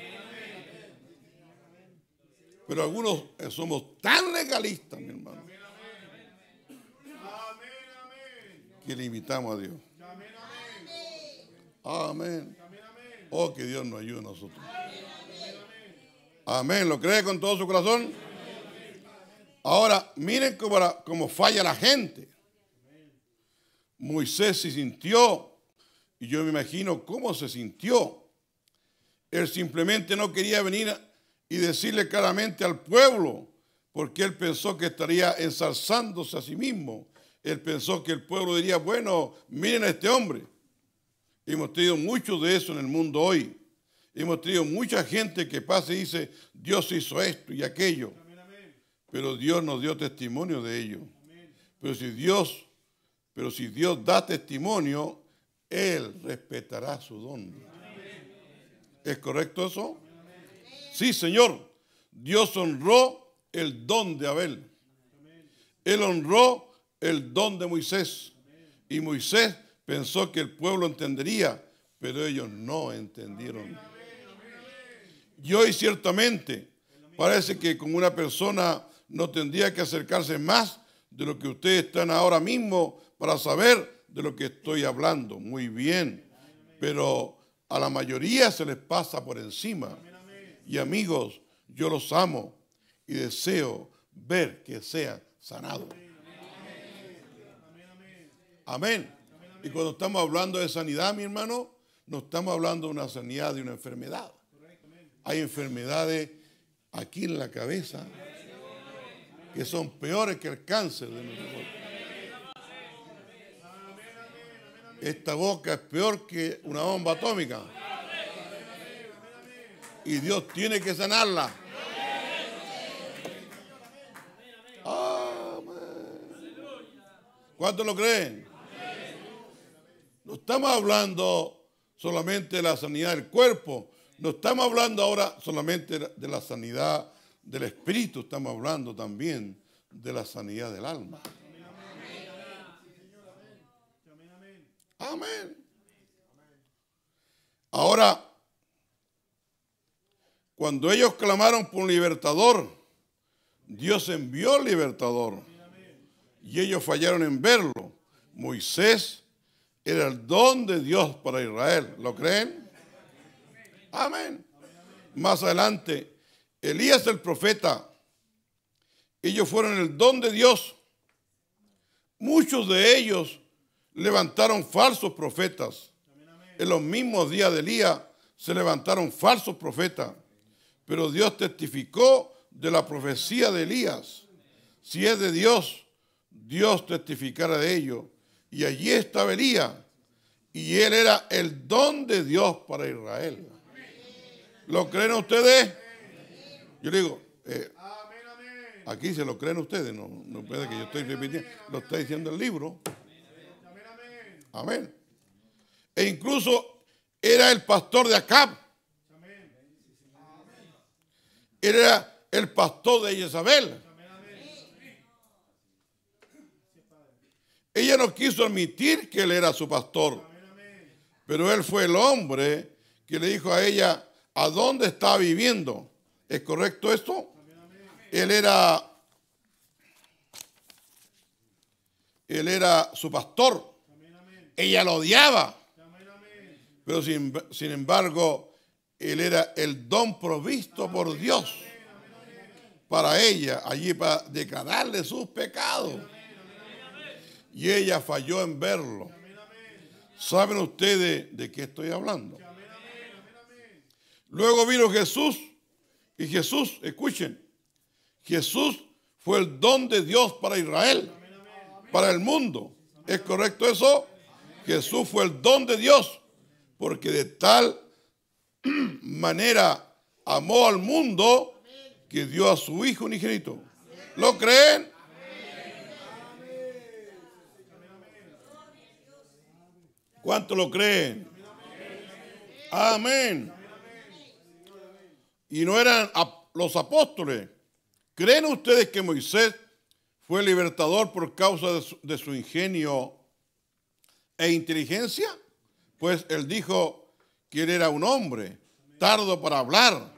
Pero algunos somos tan legalistas, mi hermano, que limitamos a Dios. Amén. Oh, que Dios nos ayude a nosotros. Amén. ¿Lo cree con todo su corazón? Ahora, miren cómo falla la gente. Moisés se sintió, y yo me imagino cómo se sintió. Él simplemente no quería venir y decirle claramente al pueblo, porque él pensó que estaría ensalzándose a sí mismo. Él pensó que el pueblo diría, bueno, miren a este hombre. Hemos tenido mucho de eso en el mundo hoy. Hemos tenido mucha gente que pasa y dice, Dios hizo esto y aquello. Pero Dios nos dio testimonio de ello. Pero si Dios da testimonio, Él respetará su don. ¿Es correcto eso? Sí, Señor. Dios honró el don de Abel. Él honró el don de Moisés. Y Moisés pensó que el pueblo entendería, pero ellos no entendieron. Y hoy ciertamente parece que como una persona no tendría que acercarse más de lo que ustedes están ahora mismo para saber de lo que estoy hablando. Muy bien, pero a la mayoría se les pasa por encima. Y amigos, yo los amo y deseo ver que sean sanados. Amén. Y cuando estamos hablando de sanidad, mi hermano, no estamos hablando de una sanidad, de una enfermedad. Hay enfermedades aquí en la cabeza que son peores que el cáncer de nuestro cuerpo. Esta boca es peor que una bomba atómica. Y Dios tiene que sanarla. Amén. ¿Cuántos lo creen? No estamos hablando solamente de la sanidad del cuerpo. No estamos hablando ahora solamente de la sanidad del espíritu. Estamos hablando también de la sanidad del alma. Amén. Ahora, cuando ellos clamaron por un libertador, Dios envió al libertador y ellos fallaron en verlo. Moisés era el don de Dios para Israel. ¿Lo creen? Amén. Más adelante, Elías el profeta, ellos fueron el don de Dios. Muchos de ellos levantaron falsos profetas. En los mismos días de Elías se levantaron falsos profetas. Pero Dios testificó de la profecía de Elías. Si es de Dios, Dios testificará de ello. Y allí estaba Elías. Y él era el don de Dios para Israel. ¿Lo creen ustedes? Yo digo, aquí se lo creen ustedes. No puede que yo estoy repitiendo. Lo está diciendo el libro. Amén. E incluso era el pastor de Acab. Era el pastor de Isabel. Ella no quiso admitir que él era su pastor. Pero él fue el hombre que le dijo a ella a dónde estaba viviendo. ¿Es correcto esto? Él era su pastor. Ella lo odiaba. Pero sin embargo, él era el don provisto por Dios para ella, allí para declararle sus pecados. Y ella falló en verlo. ¿Saben ustedes de qué estoy hablando? Luego vino Jesús, y Jesús, escuchen, Jesús fue el don de Dios para Israel, para el mundo. ¿Es correcto eso? Jesús fue el don de Dios, porque de tal manera amó al mundo que dio a su hijo unigénito. ¿Lo creen? ¿Cuánto lo creen? Amén. Y no eran los apóstoles. ¿Creen ustedes que Moisés fue libertador por causa de su ingenio e inteligencia? Pues él dijo que él era un hombre tardo para hablar.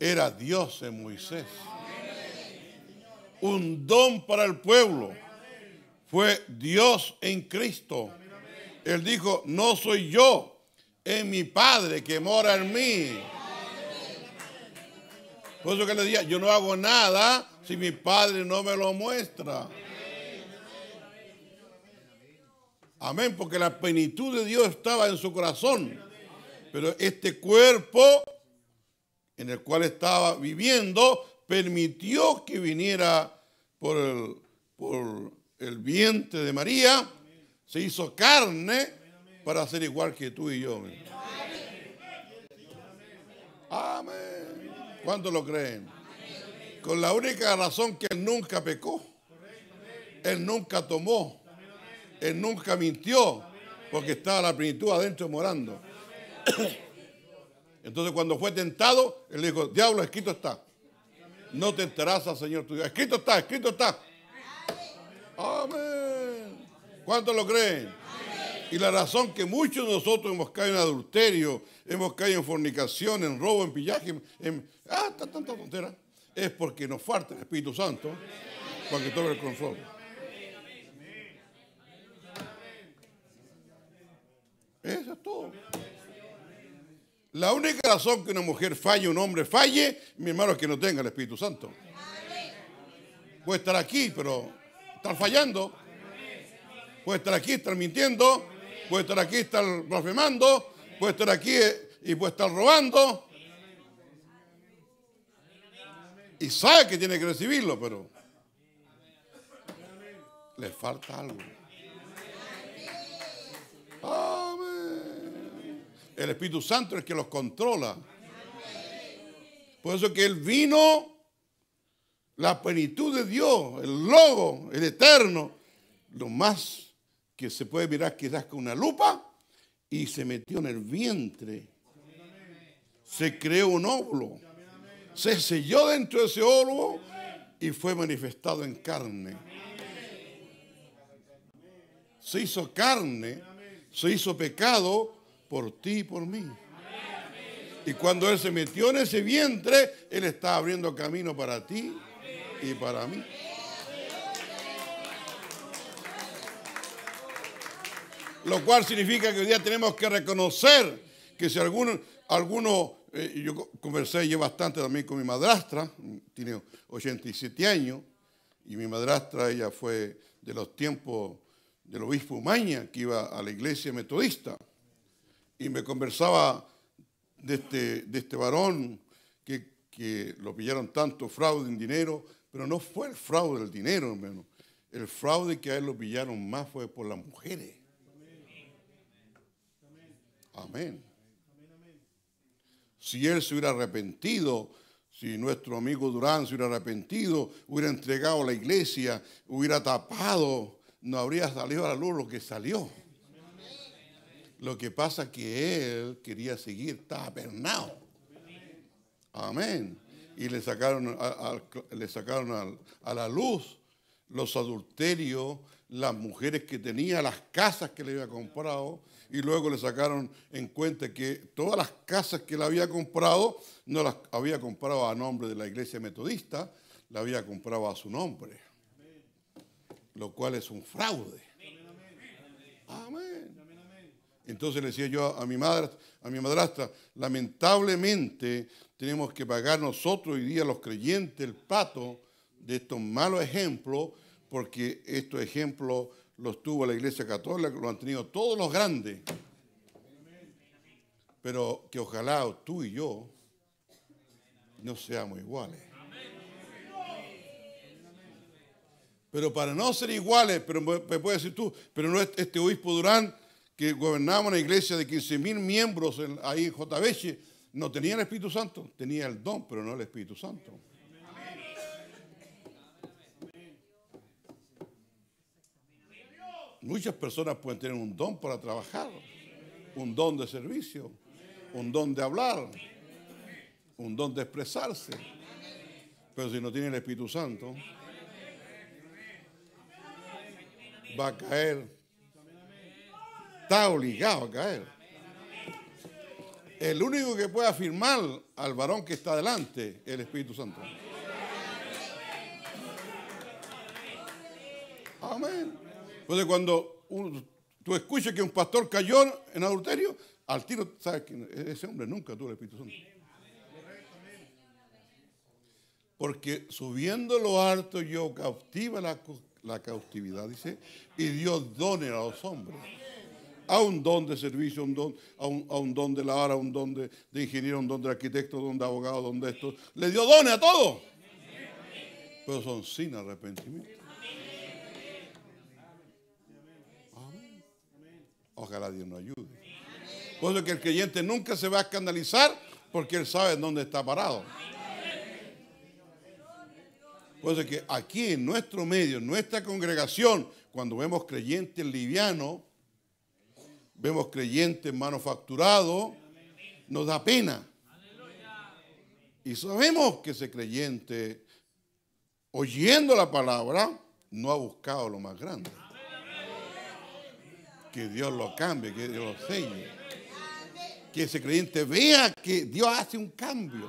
Era Dios en Moisés. Un don para el pueblo. Fue Dios en Cristo. Él dijo, no soy yo, es mi Padre que mora en mí. Por eso que le decía, yo no hago nada si mi Padre no me lo muestra. Amén, porque la plenitud de Dios estaba en su corazón. Pero este cuerpo en el cual estaba viviendo permitió que viniera por el vientre de María, se hizo carne para ser igual que tú y yo. Amén. ¿Cuántos lo creen? Con la única razón que él nunca pecó, él nunca tomó, él nunca mintió, porque estaba la plenitud adentro morando. Entonces cuando fue tentado, él dijo, diablo, escrito está, no tentarás al Señor tu Dios. Escrito está, escrito está. Amén. ¿Cuántos lo creen? Y la razón que muchos de nosotros hemos caído en adulterio, hemos caído en fornicación, en robo, en pillaje, tanta tontera, es porque nos falta el Espíritu Santo para que tome el control. Eso es todo. La única razón que una mujer falle, un hombre falle, mi hermano, es que no tenga el Espíritu Santo. Puede estar aquí, pero estar fallando. Puede estar aquí, estar mintiendo. Puede estar aquí, estar blasfemando. Puede estar aquí y puede estar robando. Y sabe que tiene que recibirlo, pero le falta algo. Amén. El Espíritu Santo es el que los controla. Por eso que Él vino, la plenitud de Dios, el Logos, el Eterno, lo más que se puede mirar quizás con una lupa, y se metió en el vientre. Se creó un óvulo. Se selló dentro de ese óvulo y fue manifestado en carne. Se hizo carne, se hizo pecado por ti y por mí. Y cuando Él se metió en ese vientre, Él está abriendo camino para ti y para mí. Lo cual significa que hoy día tenemos que reconocer que si alguno, yo conversé yo bastante también con mi madrastra, tiene 87 años, y mi madrastra, ella fue de los tiempos del obispo Umaña, que iba a la iglesia metodista, y me conversaba de este varón que lo pillaron tanto fraude en dinero, pero no fue el fraude del dinero, hermano. El fraude que a él lo pillaron más fue por las mujeres. Amén. Si él se hubiera arrepentido, si nuestro amigo Durán se hubiera arrepentido, hubiera entregado a la iglesia, hubiera tapado, no habría salido a la luz lo que salió. Lo que pasa es que él quería seguir, estaba pernado. Amén. Y le sacaron a la luz los adulterios, las mujeres que tenía, las casas que le había comprado, y luego le sacaron en cuenta que todas las casas que le había comprado no las había comprado a nombre de la iglesia metodista, la había comprado a su nombre, lo cual es un fraude. Amén. Entonces le decía yo a mi madrastra, lamentablemente tenemos que pagar nosotros hoy día los creyentes el pato de estos malos ejemplos, porque estos ejemplos los tuvo la iglesia católica, lo han tenido todos los grandes. Pero que ojalá tú y yo no seamos iguales. Pero para no ser iguales, pero me puedes decir tú, pero no este obispo Durán, que gobernaba una iglesia de 15.000 miembros ahí en Jotaveche, no tenía el Espíritu Santo, tenía el don, pero no el Espíritu Santo. Muchas personas pueden tener un don para trabajar, un don de servicio, un don de hablar, un don de expresarse. Pero si no tiene el Espíritu Santo, va a caer. Está obligado a caer. El único que puede afirmar al varón que está delante es el Espíritu Santo. Amén. Entonces cuando tú escuchas que un pastor cayó en adulterio, al tiro, sabes que ese hombre nunca tuvo el Espíritu Santo. Porque subiendo lo alto yo cautiva la cautividad, dice, y Dios done a los hombres. A un don de servicio, a un don de lavar, a un don de ingeniero, a un don de arquitecto, a un don de abogado, a un don de esto. Le dio dones a todos. Pero son sin arrepentimiento. Ojalá Dios nos ayude. Por eso que el creyente nunca se va a escandalizar, porque él sabe dónde está parado. Por eso que aquí en nuestro medio, en nuestra congregación, cuando vemos creyentes livianos, vemos creyentes manufacturados, nos da pena. Y sabemos que ese creyente, oyendo la palabra, no ha buscado lo más grande. Que Dios lo cambie, que Dios lo selle. Que ese creyente vea que Dios hace un cambio.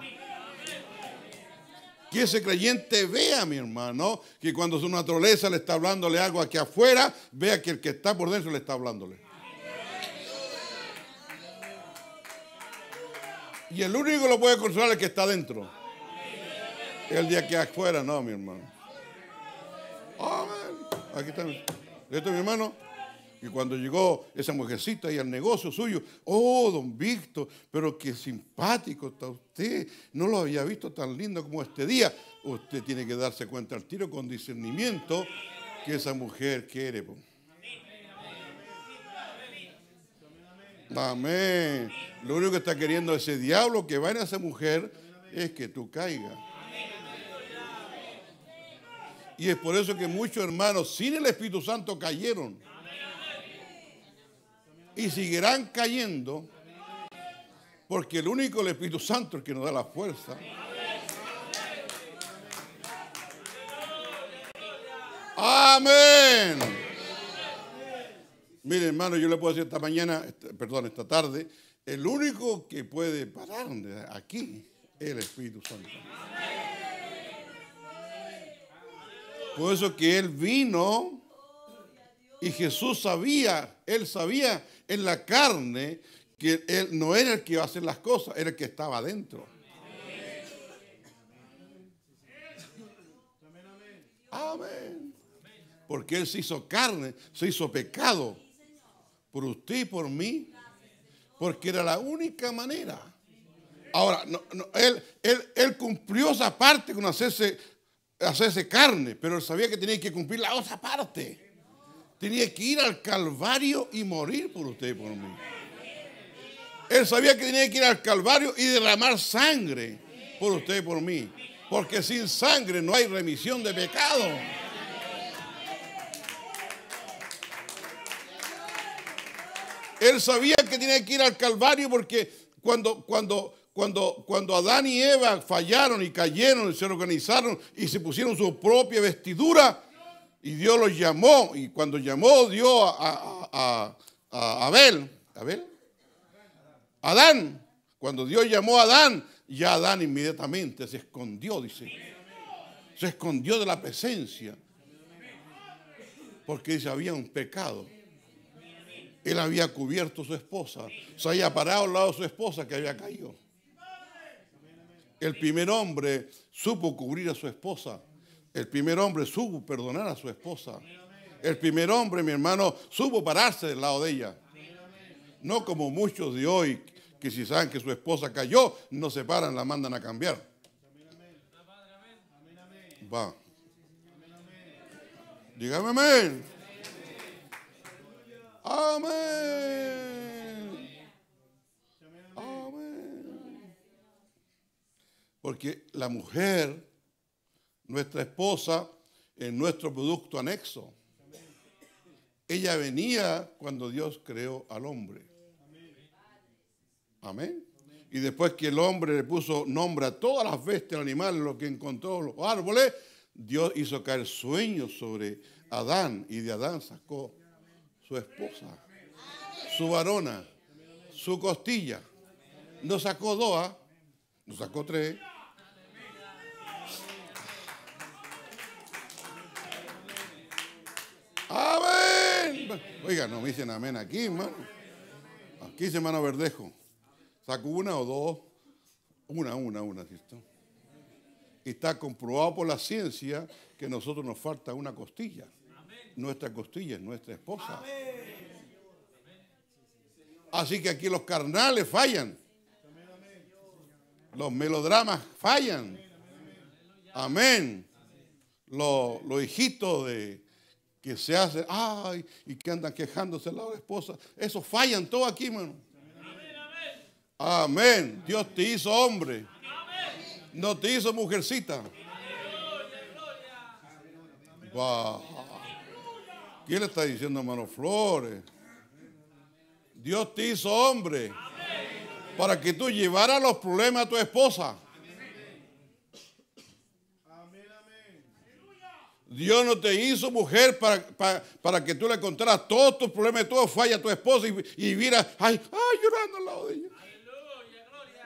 Que ese creyente vea, mi hermano, que cuando su naturaleza le está hablándole algo aquí afuera, vea que el que está por dentro le está hablándole. Y el único que lo puede consolar es el que está dentro. El día que afuera, no, mi hermano. Amén. Aquí está. Esto es mi hermano. Y cuando llegó esa mujercita y al negocio suyo, oh, don Víctor, pero qué simpático está usted, no lo había visto tan lindo como este día. Usted tiene que darse cuenta al tiro con discernimiento que esa mujer quiere. Amén. Lo único que está queriendo ese diablo que va en esa mujer es que tú caigas. Y es por eso que muchos hermanos sin el Espíritu Santo cayeron. Y seguirán cayendo, porque el único, el Espíritu Santo, es el que nos da la fuerza. Amén. Mire, hermano, yo le puedo decir esta mañana, perdón, esta tarde, el único que puede parar de aquí es el Espíritu Santo. Por eso que Él vino y Jesús sabía, Él sabía en la carne que Él no era el que iba a hacer las cosas, era el que estaba adentro. Amén. Porque Él se hizo carne, se hizo pecado por usted y por mí, porque era la única manera. Ahora, él cumplió esa parte con hacerse carne, pero Él sabía que tenía que cumplir la otra parte. Tenía que ir al Calvario y morir por usted y por mí. Él sabía que tenía que ir al Calvario y derramar sangre por usted y por mí, porque sin sangre no hay remisión de pecado. Él sabía que tenía que ir al Calvario porque cuando Adán y Eva fallaron y cayeron, se organizaron y se pusieron su propia vestidura, y Dios los llamó, y cuando llamó Dios a Adán, cuando Dios llamó a Adán, ya Adán inmediatamente se escondió, dice. Se escondió de la presencia. Porque dice, había un pecado. Él había cubierto a su esposa. Se había parado al lado de su esposa que había caído. El primer hombre supo cubrir a su esposa. El primer hombre supo perdonar a su esposa. El primer hombre, mi hermano, supo pararse del lado de ella. No como muchos de hoy, que si saben que su esposa cayó, no se paran, la mandan a cambiar. Va. Dígame amén. Amén. Amén. Porque la mujer, nuestra esposa, es nuestro producto anexo. Ella venía cuando Dios creó al hombre. Amén. Y después que el hombre le puso nombre a todas las bestias, animales, lo que encontró, los árboles, Dios hizo caer sueños sobre Adán, y de Adán sacó su esposa, su varona, su costilla. No sacó dos, no sacó tres. Amén. Oiga, no me dicen amén aquí, hermano. Aquí dice hermano Verdejo. Sacó una o dos, una, ¿cierto? Y está comprobado por la ciencia que a nosotros nos falta una costilla. Nuestra costilla es nuestra esposa. Así que aquí los carnales fallan. Los melodramas fallan. Amén. Los hijitos que se hacen, ay, y que andan quejándose al lado de la esposa. Esos fallan todos aquí, hermano. Amén. Dios te hizo hombre. No te hizo mujercita. Wow. ¿Quién le está diciendo, hermano Flores? Dios te hizo hombre para que tú llevaras los problemas a tu esposa. Dios no te hizo mujer para que tú le contaras todos tus problemas y todas fallas a tu esposa y vieras, ay, llorando al lado de ella.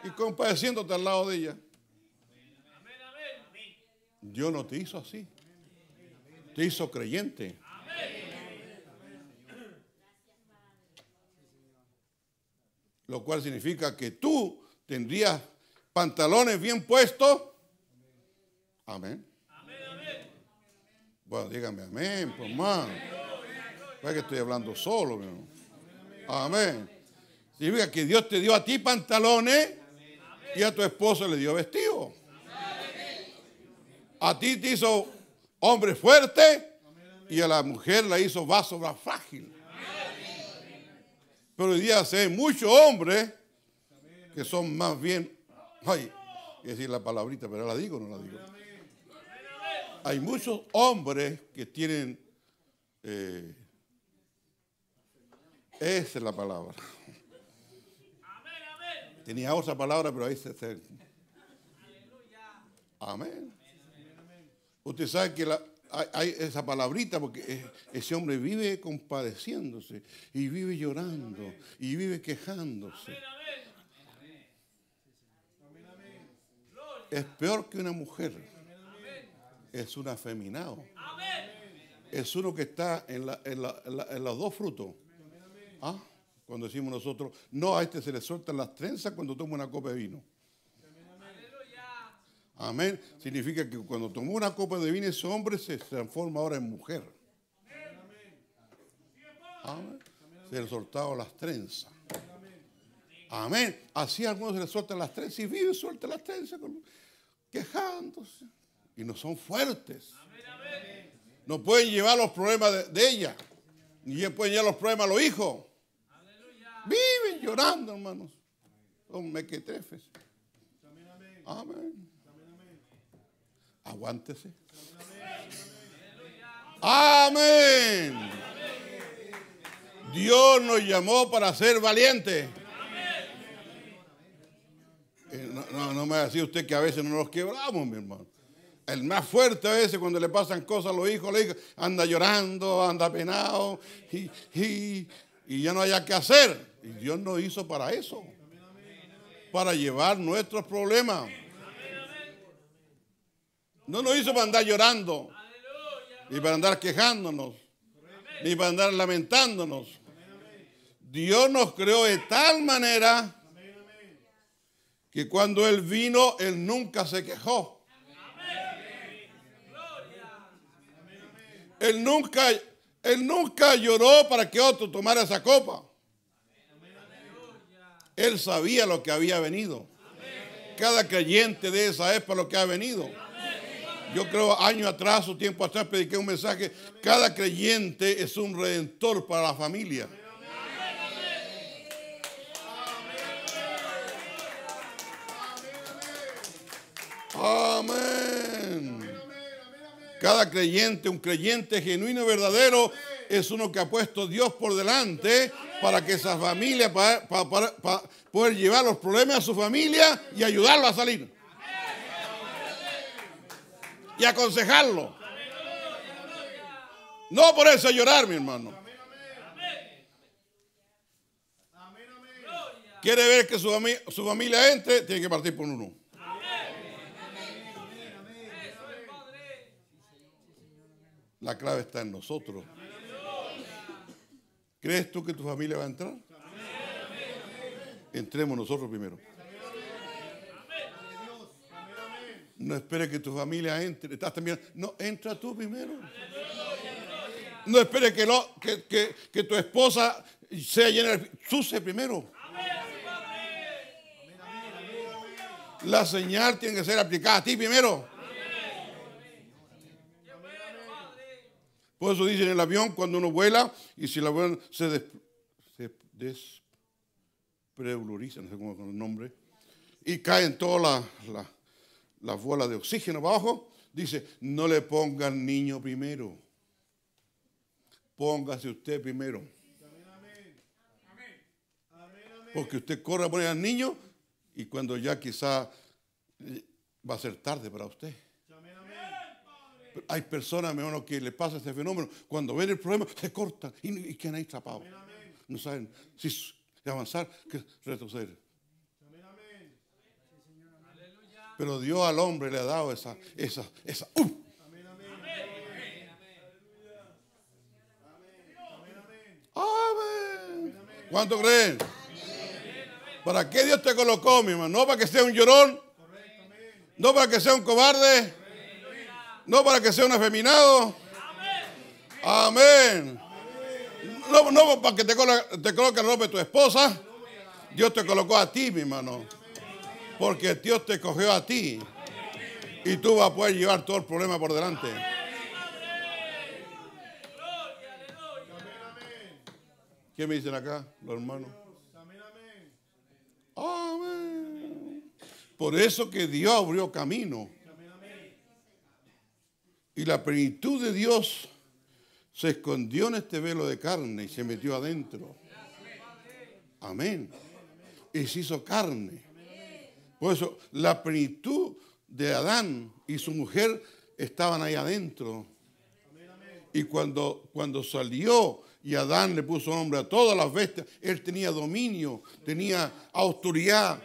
Y compadeciéndote al lado de ella. Dios no te hizo así. Te hizo creyente. Lo cual significa que tú tendrías pantalones bien puestos. Amén. Bueno, díganme amén, por más. Es que estoy hablando solo, mi hermano. Amén. Significa que Dios te dio a ti pantalones. Y a tu esposo le dio vestido. A ti te hizo hombre fuerte y a la mujer la hizo vaso más frágil. Pero hoy día se ven muchos hombres que son más bien, ay, es decir la palabrita, pero la digo o no la digo. Hay muchos hombres que tienen, esa es la palabra. Tenía otra palabra, pero ahí se... Amén. Usted sabe que hay esa palabrita porque ese hombre vive compadeciéndose y vive llorando y vive quejándose. Es peor que una mujer. Es un afeminado. Es uno que está en los dos frutos. ¿Ah? Cuando decimos nosotros, no, a este se le sueltan las trenzas cuando toma una copa de vino. Amén. Significa que cuando tomó una copa de vino, ese hombre se transforma ahora en mujer. Amén. Se le soltaron las trenzas. Amén. Así a algunos se les sueltan las trenzas y viven sueltas las trenzas quejándose. Y no son fuertes. No pueden llevar los problemas de ella. Ni pueden llevar los problemas a los hijos. Viven llorando, hermanos. Son mequetrefes. Amén. Aguántese. Amén. Dios nos llamó para ser valientes. No me decía usted que a veces no nos quebramos, mi hermano. El más fuerte a veces cuando le pasan cosas a los hijos, anda llorando, anda penado y ya no haya qué hacer. Y Dios nos hizo para eso, para llevar nuestros problemas. No nos hizo para andar llorando, ni para andar quejándonos, ni para andar lamentándonos. Dios nos creó de tal manera que cuando Él vino, Él nunca se quejó. Él nunca lloró para que otro tomara esa copa. Él sabía lo que había venido. Cada creyente de esa es para lo que ha venido. Yo creo años atrás o tiempo atrás prediqué un mensaje. Cada creyente es un redentor para la familia. Amén. Cada creyente, un creyente genuino y verdadero, es uno que ha puesto a Dios por delante para que esa familia, para poder llevar los problemas a su familia y ayudarlo a salir. Y aconsejarlo. No por eso llorar, mi hermano. Quiere ver que su familia entre, tiene que partir por uno. La clave está en nosotros. ¿Crees tú que tu familia va a entrar? Entremos nosotros primero. No esperes que tu familia entre. Estás también. No, entra tú primero. No esperes que tu esposa sea llena de... Suce primero. La señal tiene que ser aplicada a ti primero. Por eso dicen en el avión cuando uno vuela y si el avión se despreuriza, no sé cómo es el nombre, y caen todas las bolas de oxígeno para abajo, dice, no le pongan niño primero. Póngase usted primero. Porque usted corre a poner al niño y cuando ya quizá va a ser tarde para usted. Hay personas, hermano, que le pasa este fenómeno. Cuando ven el problema, se cortan y quedan ahí atrapados. No saben si avanzar, que retroceder. Pero Dios al hombre le ha dado esa. Amén. ¿Cuánto creen? ¿Para qué Dios te colocó, mi hermano? No para que sea un llorón. No para que sea un cobarde. No para que sea un afeminado. Amén. No para que te coloque la ropa de tu esposa. Dios te colocó a ti, mi hermano. Porque Dios te cogió a ti y tú vas a poder llevar todo el problema por delante. ¿Qué me dicen acá, los hermanos? Amén. Por eso que Dios abrió camino. Y la plenitud de Dios se escondió en este velo de carne y se metió adentro. Amén. Y se hizo carne. Por eso la plenitud de Adán y su mujer estaban ahí adentro. Y cuando salió y Adán le puso nombre a todas las bestias, él tenía dominio, tenía autoridad.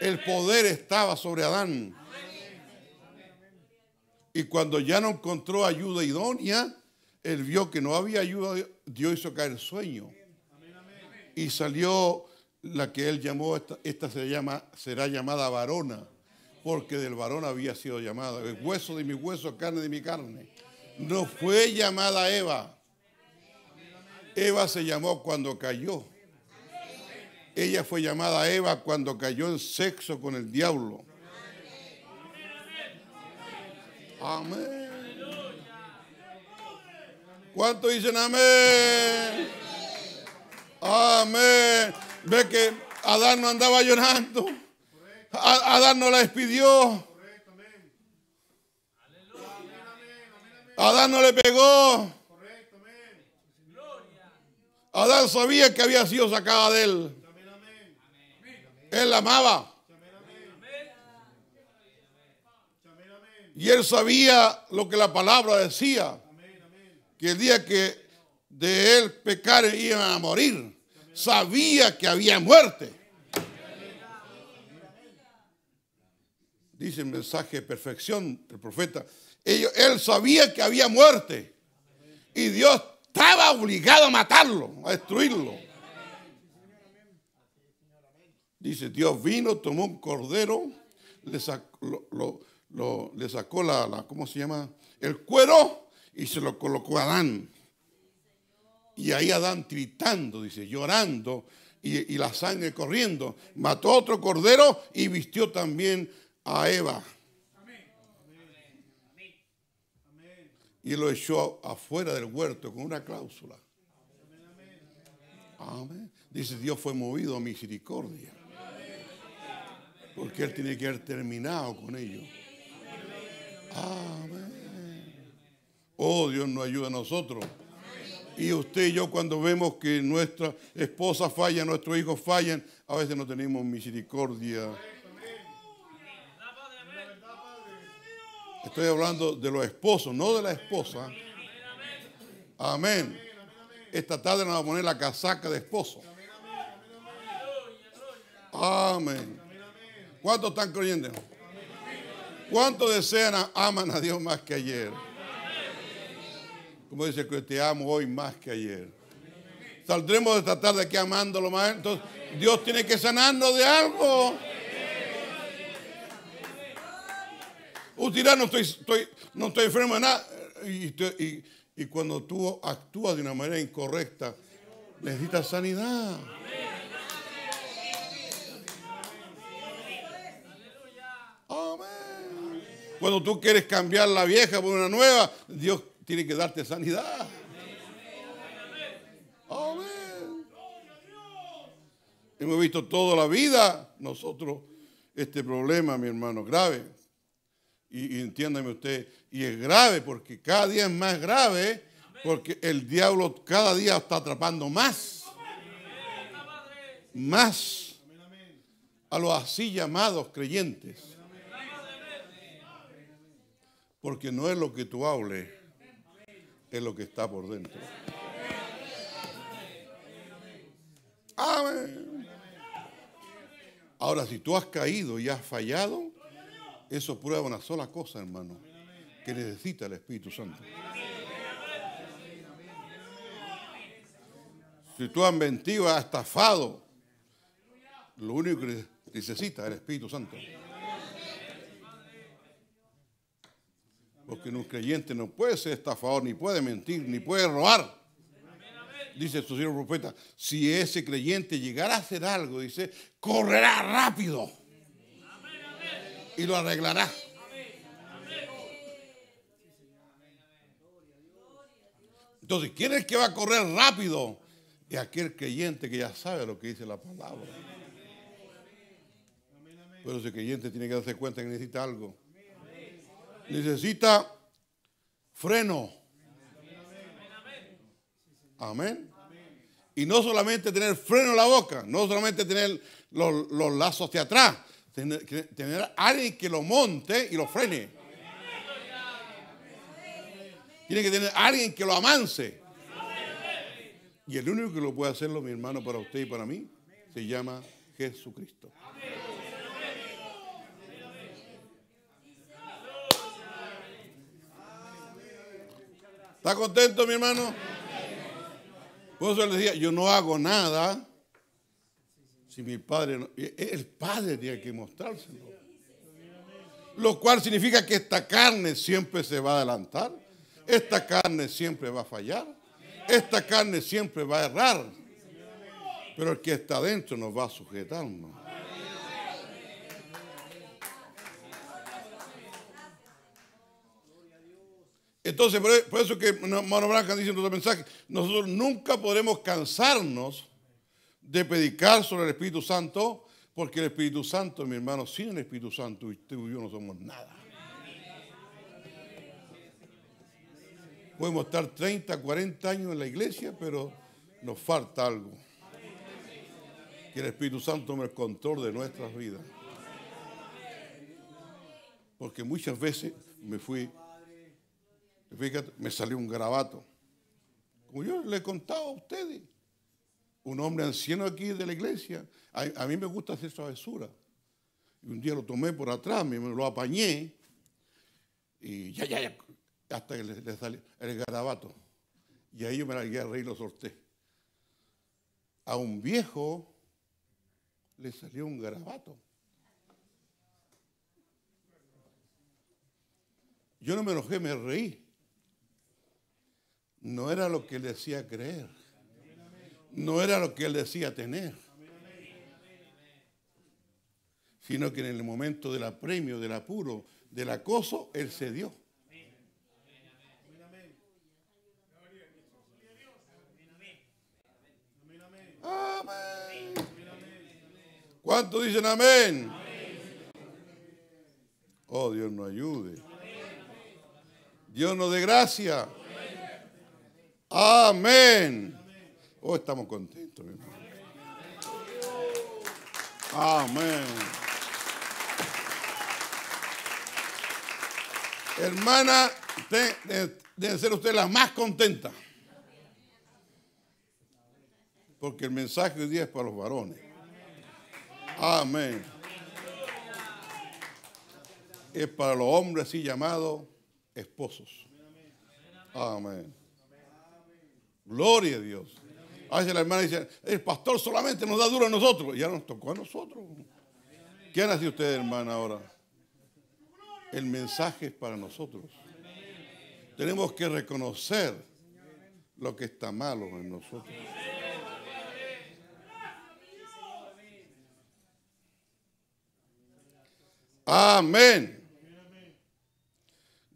El poder estaba sobre Adán. Y cuando ya no encontró ayuda idónea, él vio que no había ayuda, Dios hizo caer sueño. Y salió la que él llamó, esta será llamada varona, porque del varón había sido llamada. El hueso de mi hueso, carne de mi carne. No fue llamada Eva. Eva se llamó cuando cayó. Ella fue llamada Eva cuando cayó en sexo con el diablo. Amén. ¿Cuántos dicen amén? Amén. Ve que Adán no andaba llorando. Adán no la despidió. Adán no le pegó. Adán sabía que había sido sacada de él. Él la amaba. Y él sabía lo que la palabra decía. Que el día que de él pecar iban a morir. Sabía que había muerte. Dice el mensaje de perfección del profeta. Él sabía que había muerte. Y Dios estaba obligado a matarlo, a destruirlo. Dice, Dios vino, tomó un cordero, le sacó la ¿cómo se llama? El cuero y se lo colocó a Adán. Y ahí Adán gritando, dice, llorando y la sangre corriendo. Mató a otro cordero y vistió también a Eva. Y lo echó afuera del huerto con una cláusula. Amén. Dice, Dios fue movido a misericordia. Porque él tiene que haber terminado con ello. Amén. Oh, Dios nos ayuda a nosotros. Y usted y yo, cuando vemos que nuestra esposa falla, nuestros hijos fallan, a veces no tenemos misericordia. Estoy hablando de los esposos, no de la esposa. Amén. Esta tarde nos vamos a poner la casaca de esposo. Amén. ¿Cuántos están creyendo? ¿Cuántos desean, aman a Dios más que ayer? Como dice que te amo hoy más que ayer. Saldremos de esta tarde aquí amándolo más. Entonces, Dios tiene que sanarnos de algo. Usted dirá, no estoy enfermo de nada. Y cuando tú actúas de una manera incorrecta, necesitas sanidad. Amén. Cuando tú quieres cambiar la vieja por una nueva, Dios tiene que darte sanidad. Amén. Hemos visto toda la vida nosotros este problema, mi hermano, grave. Y entiéndame usted, y es grave porque cada día es más grave, porque el diablo cada día está atrapando más. Más a los así llamados creyentes. Porque no es lo que tú hables, es lo que está por dentro. Amén. Ahora, si tú has caído y has fallado, eso prueba una sola cosa, hermano, que necesita el Espíritu Santo. Si tú has mentido, has estafado, lo único que necesita es el Espíritu Santo. Porque un creyente no puede ser estafador, ni puede mentir, ni puede robar. Dice su siervo profeta, si ese creyente llegara a hacer algo, dice, correrá rápido y lo arreglará. Entonces, ¿quién es el que va a correr rápido es aquel creyente que ya sabe lo que dice la palabra. Pero ese creyente tiene que darse cuenta que necesita algo. Necesita freno. Amén. Y no solamente tener freno en la boca, no solamente tener los lazos hacia atrás, tener alguien que lo monte y lo frene. Tiene que tener alguien que lo amance. Y el único que lo puede hacerlo, mi hermano, para usted y para mí, se llama Jesucristo. ¿Está contento, mi hermano? Por eso le decía, yo no hago nada si mi padre no... El padre tiene que mostrárselo. Lo cual significa que esta carne siempre se va a adelantar. Esta carne siempre va a fallar. Esta carne siempre va a errar. Pero el que está adentro nos va a sujetarnos. Entonces, por eso que Mano Blanca dice en otro mensaje, nosotros nunca podremos cansarnos de predicar sobre el Espíritu Santo, porque el Espíritu Santo, mi hermano, sin el Espíritu Santo, usted y yo no somos nada. Podemos estar 30, 40 años en la iglesia, pero nos falta algo. Que el Espíritu Santo tome el control de nuestras vidas. Porque muchas veces me fui... Fíjate, me salió un garabato. Como yo le he contado a ustedes, un hombre anciano aquí de la iglesia, a mí me gusta hacer travesura. Y un día lo tomé por atrás, me lo apañé, y ya, hasta que le salió el garabato. Y ahí yo me largué a reír y lo solté. A un viejo le salió un garabato. Yo no me enojé, me reí. No era lo que él decía creer. No era lo que él decía tener. Sino que en el momento del apremio, del apuro, del acoso, él cedió. Amén. ¿Cuántos dicen amén? Oh, Dios nos ayude. Dios nos dé gracia. Amén. Oh, estamos contentos, mi hermano. Amén. Hermana, debe ser usted la más contenta. Porque el mensaje hoy día es para los varones. Amén. Es para los hombres así llamados esposos. Amén. Gloria a Dios. A veces la hermana dice, el pastor solamente nos da duro a nosotros. Ya nos tocó a nosotros. ¿Qué han hecho ustedes, hermana, ahora? El mensaje es para nosotros. Tenemos que reconocer lo que está malo en nosotros. Amén.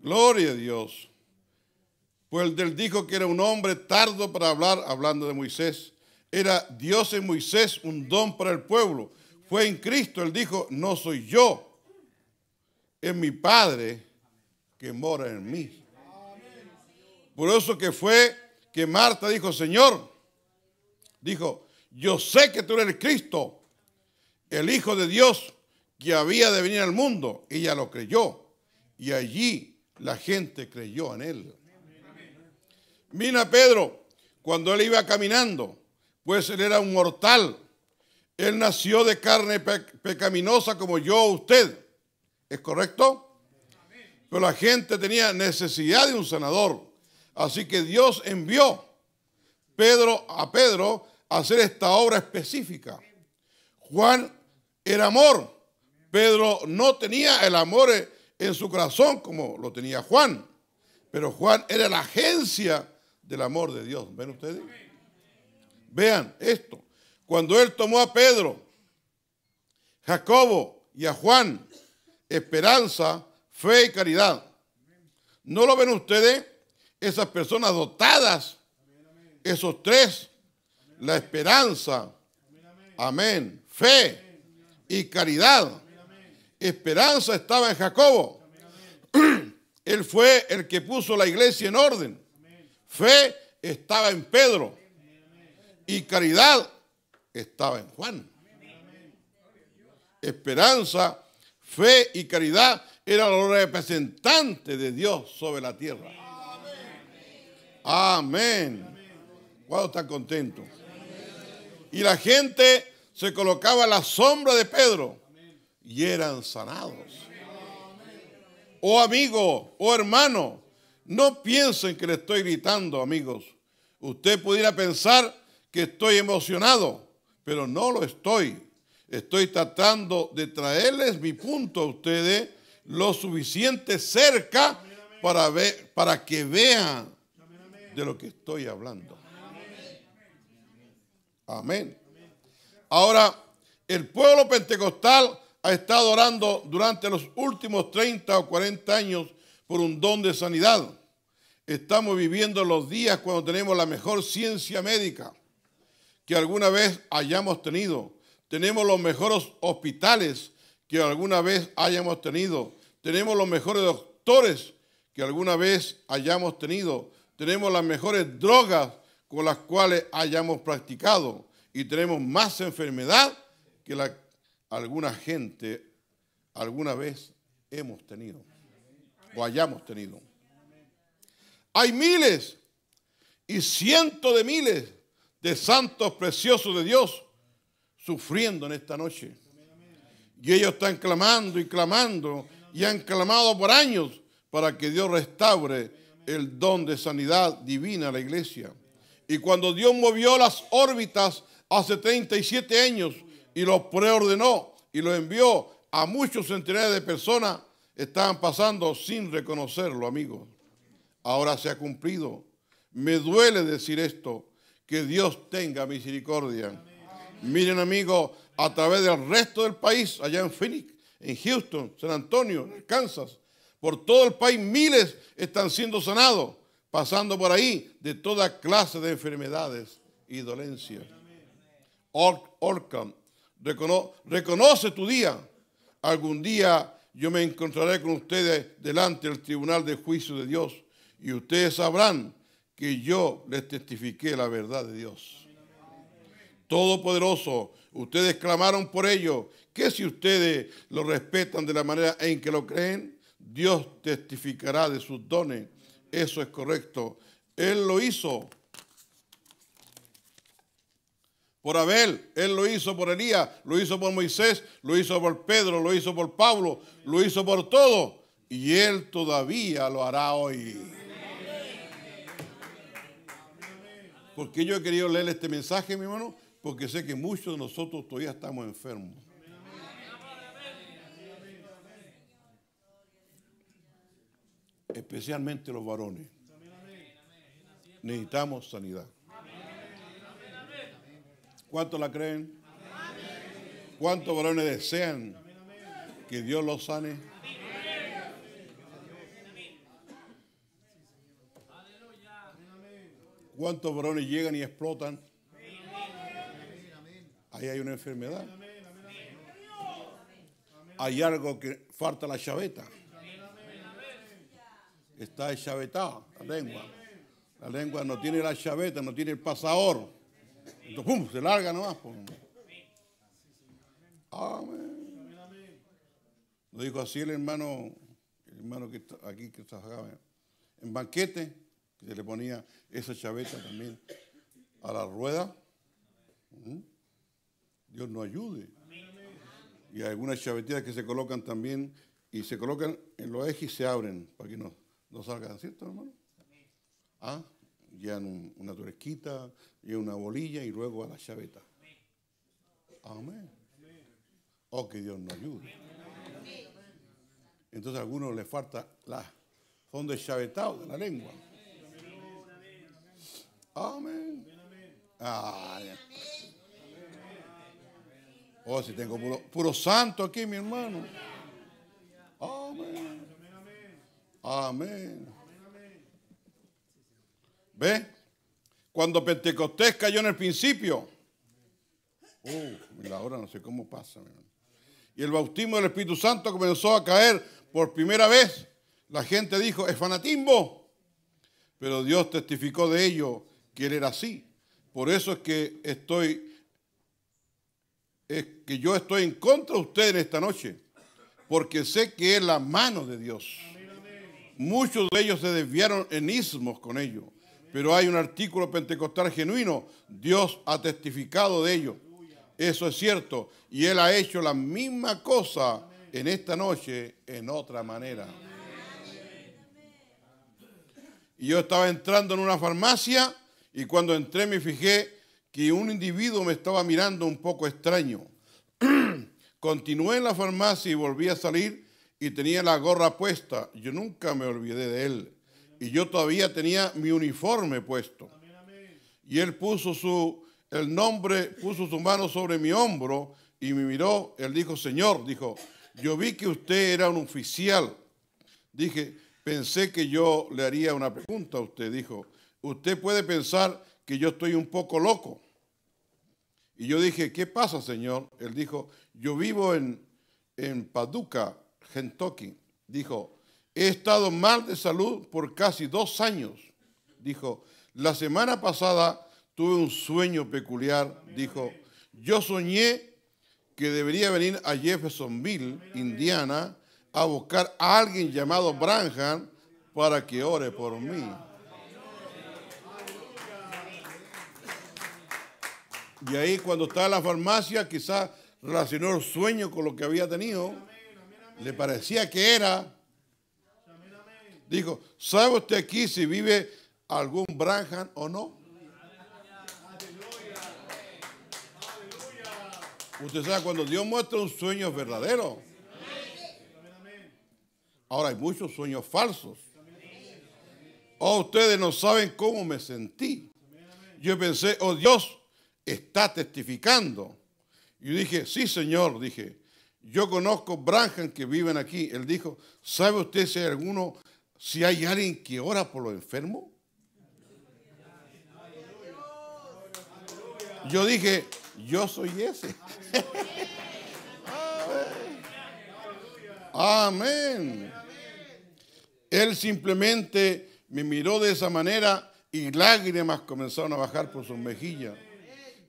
Gloria a Dios. Pues él dijo que era un hombre tardo para hablar, hablando de Moisés. Era Dios en Moisés, un don para el pueblo. Fue en Cristo, él dijo, no soy yo, es mi Padre que mora en mí. Por eso que fue que Marta dijo, Señor, dijo, yo sé que tú eres el Cristo, el Hijo de Dios que había de venir al mundo. Ella lo creyó y allí la gente creyó en él. Mira Pedro, cuando él iba caminando, pues él era un mortal. Él nació de carne pecaminosa como yo o usted. ¿Es correcto? Pero la gente tenía necesidad de un sanador. Así que Dios envió a Pedro a hacer esta obra específica. Juan era amor. Pedro no tenía el amor en su corazón como lo tenía Juan. Pero Juan era la agencia del amor de Dios. ¿Ven ustedes? Vean esto. Cuando él tomó a Pedro, Jacobo y a Juan, esperanza, fe y caridad. ¿No lo ven ustedes? Esas personas dotadas, esos tres, la esperanza, amén, fe y caridad. Esperanza estaba en Jacobo. Él fue el que puso la iglesia en orden. Fe estaba en Pedro y caridad estaba en Juan. Esperanza, fe y caridad eran los representantes de Dios sobre la tierra. Amén. ¿Cuántos están contentos? Y la gente se colocaba a la sombra de Pedro y eran sanados. Oh amigo, oh hermano, no piensen que le estoy gritando, amigos. Usted pudiera pensar que estoy emocionado, pero no lo estoy. Estoy tratando de traerles mi punto a ustedes lo suficiente cerca para que vean de lo que estoy hablando. Amén. Ahora, el pueblo pentecostal ha estado orando durante los últimos 30 o 40 años por un don de sanidad. Estamos viviendo los días cuando tenemos la mejor ciencia médica que alguna vez hayamos tenido. Tenemos los mejores hospitales que alguna vez hayamos tenido. Tenemos los mejores doctores que alguna vez hayamos tenido. Tenemos las mejores drogas con las cuales hayamos practicado. Y tenemos más enfermedad que la alguna gente alguna vez hemos tenido o hayamos tenido. Hay miles y cientos de miles de santos preciosos de Dios sufriendo en esta noche. Y ellos están clamando y clamando y han clamado por años para que Dios restaure el don de sanidad divina a la iglesia. Y cuando Dios movió las órbitas hace 37 años y los preordenó y los envió a muchos centenares de personas, estaban pasando sin reconocerlo, amigos. Ahora se ha cumplido. Me duele decir esto, que Dios tenga misericordia. Miren, amigos, a través del resto del país, allá en Phoenix, en Houston, San Antonio, en Kansas, por todo el país miles están siendo sanados, pasando por ahí de toda clase de enfermedades y dolencias. Orkan, reconoce tu día. Algún día yo me encontraré con ustedes delante del tribunal de juicio de Dios y ustedes sabrán que yo les testifiqué la verdad de Dios. Todopoderoso, ustedes clamaron por ello, que si ustedes lo respetan de la manera en que lo creen, Dios testificará de sus dones. Eso es correcto. Él lo hizo por Abel, Él lo hizo por Elías, lo hizo por Moisés, lo hizo por Pedro, lo hizo por Pablo, lo hizo por todo. Y Él todavía lo hará hoy. Porque yo he querido leer este mensaje, mi hermano, porque sé que muchos de nosotros todavía estamos enfermos. Especialmente los varones. Necesitamos sanidad. ¿Cuántos la creen? ¿Cuántos varones desean que Dios los sane? ¿Cuántos varones llegan y explotan? Ahí hay una enfermedad. Hay algo que falta la chaveta. Está chavetada la lengua. La lengua no tiene la chaveta, no tiene el pasador. Entonces, ¡pum!, se larga nomás. Amén. Lo dijo así el hermano que está aquí, que trabajaba en banquete, que se le ponía esa chaveta también a la rueda. Dios nos ayude. Y hay algunas chavetitas que se colocan también y se colocan en los ejes y se abren para que no salgan, ¿cierto, hermano? Ah, llevan una tuerquita, llevan una bolilla y luego a la chaveta. Amén. Oh, que Dios nos ayude. Entonces a algunos les falta son deschavetados de la lengua. Amén. Ah, oh, si tengo puro santo aquí, mi hermano. Amén. Amén. ¿Ve? Cuando Pentecostés cayó en el principio. La hora no sé cómo pasa. Y el bautismo del Espíritu Santo comenzó a caer por primera vez. La gente dijo, es fanatismo. Pero Dios testificó de ello que Él era así. Por eso es que yo estoy en contra de ustedes en esta noche. Porque sé que es la mano de Dios. Muchos de ellos se desviaron en ismos con ello. Pero hay un artículo pentecostal genuino. Dios ha testificado de ello. Eso es cierto. Y Él ha hecho la misma cosa en esta noche en otra manera. Y yo estaba entrando en una farmacia y cuando entré me fijé que un individuo me estaba mirando un poco extraño. Continué en la farmacia y volví a salir y tenía la gorra puesta. Yo nunca me olvidé de él. Y yo todavía tenía mi uniforme puesto. Y él puso su mano sobre mi hombro y me miró. Él dijo, Señor, dijo, yo vi que usted era un oficial. Dije, pensé que yo le haría una pregunta a usted. Dijo, usted puede pensar que yo estoy un poco loco. Y yo dije, ¿qué pasa, Señor? Él dijo, yo vivo en Paducah, Kentucky. Dijo, he estado mal de salud por casi 2 años. Dijo, la semana pasada tuve un sueño peculiar. Dijo, yo soñé que debería venir a Jeffersonville, Indiana, a buscar a alguien llamado Branham para que ore por mí. Y ahí cuando estaba en la farmacia, quizás relacionó el sueño con lo que había tenido. Le parecía que era... Dijo, ¿sabe usted aquí si vive algún Branham o no? Usted sabe, cuando Dios muestra un sueño verdadero. Ahora hay muchos sueños falsos. Oh, ustedes no saben cómo me sentí. Yo pensé, oh, Dios está testificando. Y dije, sí, Señor, dije, yo conozco Branham que viven aquí. Él dijo, ¿sabe usted si hay alguno... Si hay alguien que ora por los enfermos? Yo dije, yo soy ese. Amén. Él simplemente me miró de esa manera y lágrimas comenzaron a bajar por sus mejillas.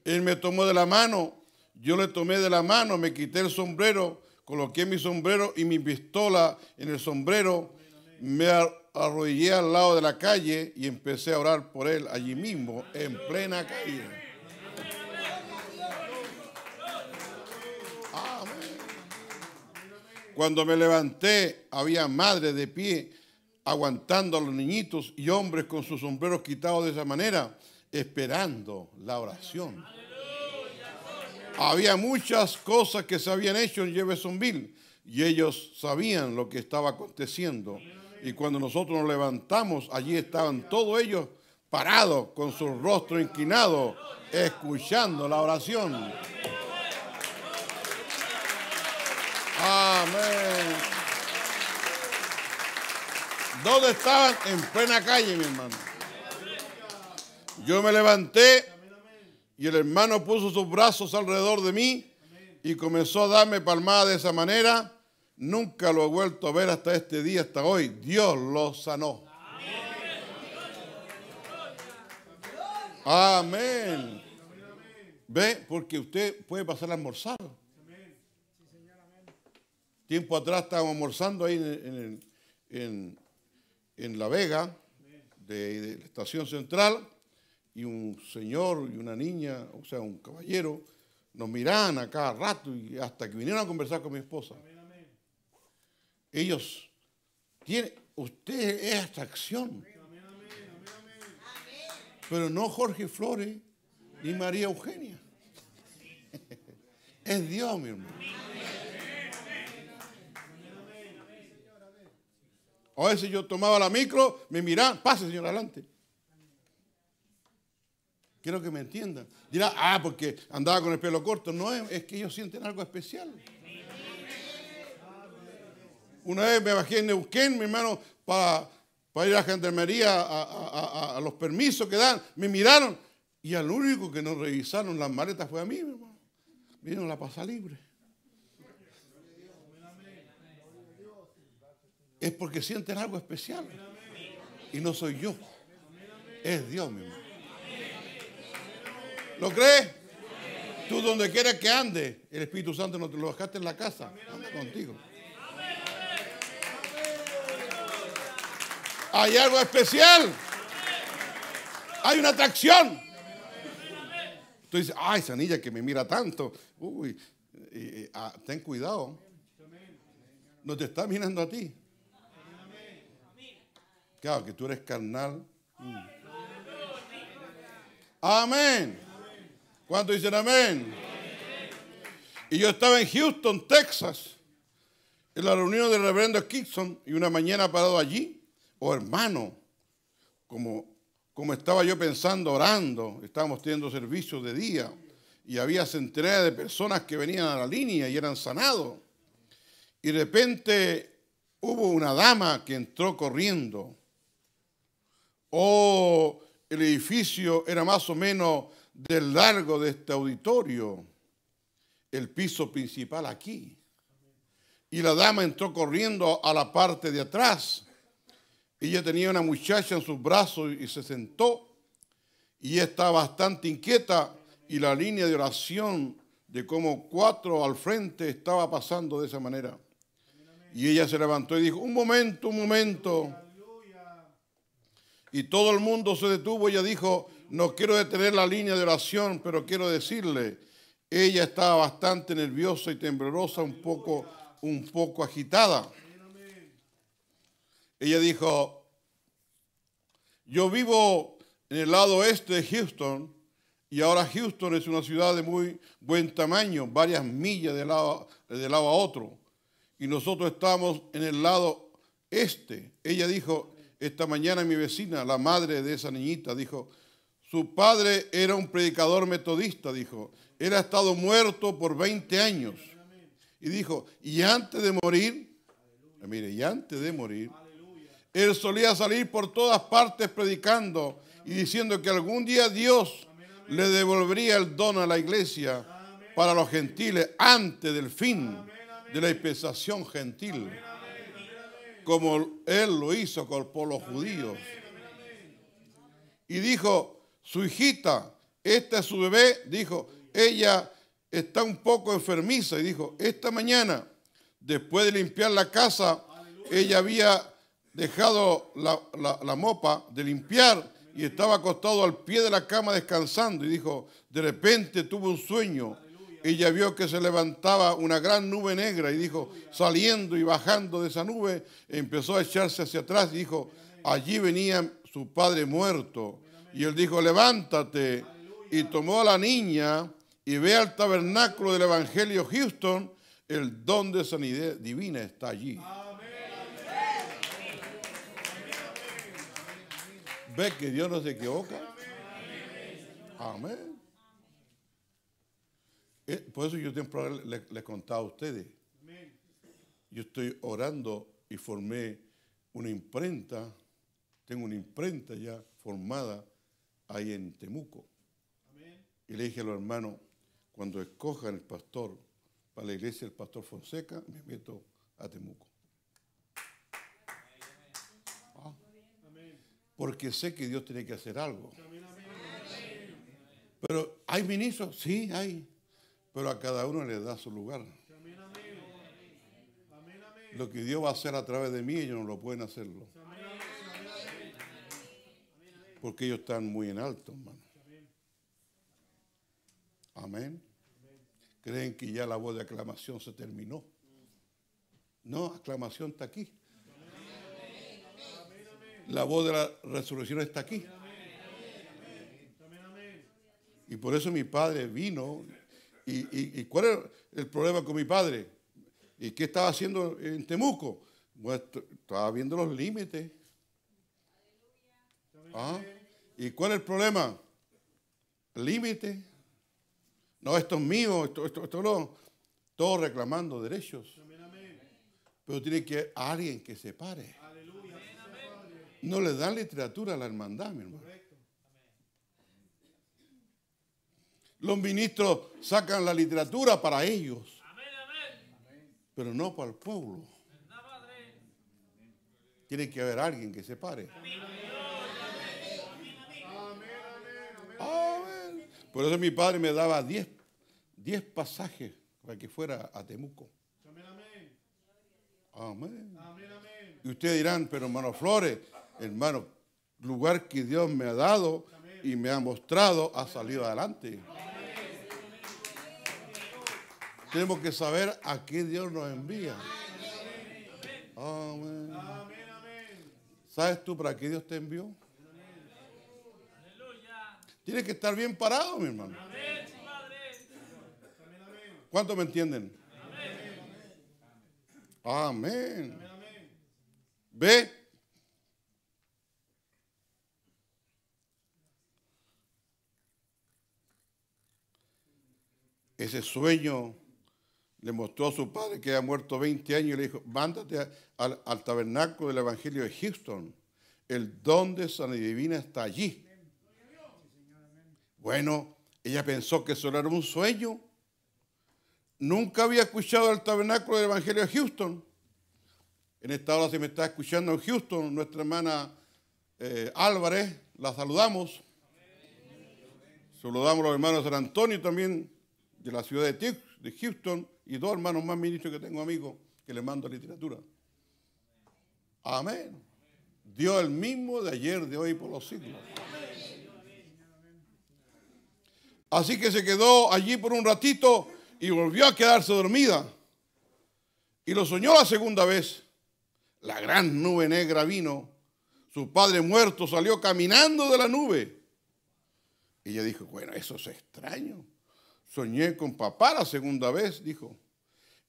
Él me tomó de la mano, yo le tomé de la mano, me quité el sombrero, coloqué mi sombrero y mi pistola en el sombrero. Me arrodillé al lado de la calle y empecé a orar por él allí mismo, en plena calle. Amén. Cuando me levanté, había madres de pie aguantando a los niñitos y hombres con sus sombreros quitados de esa manera, esperando la oración. Había muchas cosas que se habían hecho en Jeffersonville y ellos sabían lo que estaba aconteciendo. Y cuando nosotros nos levantamos, allí estaban todos ellos parados con su rostro inclinado, escuchando la oración. Amén. ¿Dónde estaban? En plena calle, mi hermano. Yo me levanté y el hermano puso sus brazos alrededor de mí y comenzó a darme palmadas de esa manera. Nunca lo he vuelto a ver hasta este día, hasta hoy. Dios lo sanó. Amén. ¿Ve? Porque usted puede pasar a almorzar. Tiempo atrás estábamos almorzando ahí en La Vega, de la estación central, y un señor y una niña, o sea, un caballero, nos miraban a cada rato y hasta que vinieron a conversar con mi esposa. Ellos tienen, usted es atracción. Pero no Jorge Flores ni María Eugenia. Es Dios, mi hermano. A veces yo tomaba la micro, me miraban, pase, señor, adelante. Quiero que me entiendan. Dirá, ah, porque andaba con el pelo corto. No, es que ellos sienten algo especial. Una vez me bajé en Neuquén, mi hermano, para, para ir a la gendarmería a los permisos que dan. Me miraron y al único que nos revisaron las maletas fue a mí, mi hermano. Vino la pasa libre. Es porque sienten algo especial. Y no soy yo. Es Dios, mi hermano. ¿Lo crees? Tú donde quieras que andes, el Espíritu Santo no te lo dejaste en la casa. Anda contigo. Hay algo especial. Hay una atracción. Tú dices, ay, esa niña que me mira tanto. Uy, ten cuidado. No te está mirando a ti. Claro, que tú eres carnal. Amén. ¿Cuántos dicen amén? Y yo estaba en Houston, Texas, en la reunión del reverendo Kickson, y una mañana parado allí, oh hermano, como estaba yo pensando, orando, estábamos teniendo servicios de día, y había centenares de personas que venían a la línea y eran sanados, y de repente hubo una dama que entró corriendo. Oh, el edificio era más o menos del largo de este auditorio, el piso principal aquí. Y la dama entró corriendo a la parte de atrás. Ella tenía una muchacha en sus brazos y se sentó. Y estaba bastante inquieta y la línea de oración de como 4 al frente estaba pasando de esa manera. Y ella se levantó y dijo, un momento, un momento. Y todo el mundo se detuvo. Ella dijo, no quiero detener la línea de oración, pero quiero decirle, ella estaba bastante nerviosa y temblorosa, un poco agitada. Ella dijo, yo vivo en el lado este de Houston, y ahora Houston es una ciudad de muy buen tamaño, varias millas de lado a otro, y nosotros estamos en el lado este. Ella dijo, esta mañana mi vecina, la madre de esa niñita, dijo, su padre era un predicador metodista, dijo. Él ha estado muerto por 20 años. Y dijo, y antes de morir, mire, y antes de morir, él solía salir por todas partes predicando y diciendo que algún día Dios le devolvería el don a la iglesia para los gentiles antes del fin de la dispensación gentil, como él lo hizo por los judíos. Y dijo, su hijita, esta es su bebé, dijo, ella está un poco enfermiza. Y dijo, esta mañana, después de limpiar la casa, ella había dejado la mopa de limpiar y estaba acostado al pie de la cama descansando. Y dijo, de repente tuvo un sueño. Ella vio que se levantaba una gran nube negra. Y dijo, saliendo y bajando de esa nube, empezó a echarse hacia atrás. Y dijo, allí venía su padre muerto. Y él dijo, levántate. Y tomó a la niña y ve al tabernáculo del Evangelio Houston, el don de sanidad divina está allí. ¿Ve que Dios no se equivoca? Amén. Por eso yo siempre les contaba a ustedes. Yo estoy orando y formé una imprenta. Tengo una imprenta ya formada ahí en Temuco. Amén. Y le dije a los hermanos, cuando escojan el pastor para la iglesia del pastor Fonseca, me meto a Temuco. Ah, porque sé que Dios tiene que hacer algo. Amén. Pero hay ministros, sí hay, pero a cada uno le da su lugar. Amén. Amén. Lo que Dios va a hacer a través de mí, ellos no lo pueden hacerlo. Porque ellos están muy en alto, hermano. Amén. Creen que ya la voz de aclamación se terminó. No, aclamación está aquí. La voz de la resurrección está aquí. Y por eso mi padre vino. ¿Y cuál era el problema con mi padre? ¿Y qué estaba haciendo en Temuco? Bueno, estaba viendo los límites. ¿Ah? ¿Y cuál es el problema? Límite. No, esto es mío, esto no. Todos reclamando derechos. Pero tiene que haber alguien que se pare. No le dan literatura a la hermandad, mi hermano. Los ministros sacan la literatura para ellos, pero no para el pueblo. Tiene que haber alguien que se pare. Amén. Por eso mi padre me daba 10 pasajes para que fuera a Temuco. Amén. Y ustedes dirán, pero hermano Flores, hermano, lugar que Dios me ha dado y me ha mostrado, ha salido adelante. Tenemos que saber a qué Dios nos envía. Amén. ¿Sabes tú para qué Dios te envió? Tienes que estar bien parado, mi hermano. ¿Cuántos me entienden? Amén. ¿Ve? Ese sueño le mostró a su padre, que había muerto 20 años, y le dijo, mándate al tabernáculo del Evangelio de Houston. El don de sanidad divina está allí. Bueno, ella pensó que solo era un sueño. Nunca había escuchado el tabernáculo del Evangelio de Houston. En esta hora, si me está escuchando en Houston, nuestra hermana Álvarez, la saludamos. Saludamos a los hermanos de San Antonio también, de la ciudad de Houston, y dos hermanos más ministros que tengo amigos que les mando literatura. Amén. Dios el mismo de ayer, de hoy y por los siglos. Así que se quedó allí por un ratito y volvió a quedarse dormida. Y lo soñó la segunda vez. La gran nube negra vino. Su padre muerto salió caminando de la nube. Ella dijo, bueno, eso es extraño. Soñé con papá la segunda vez, dijo.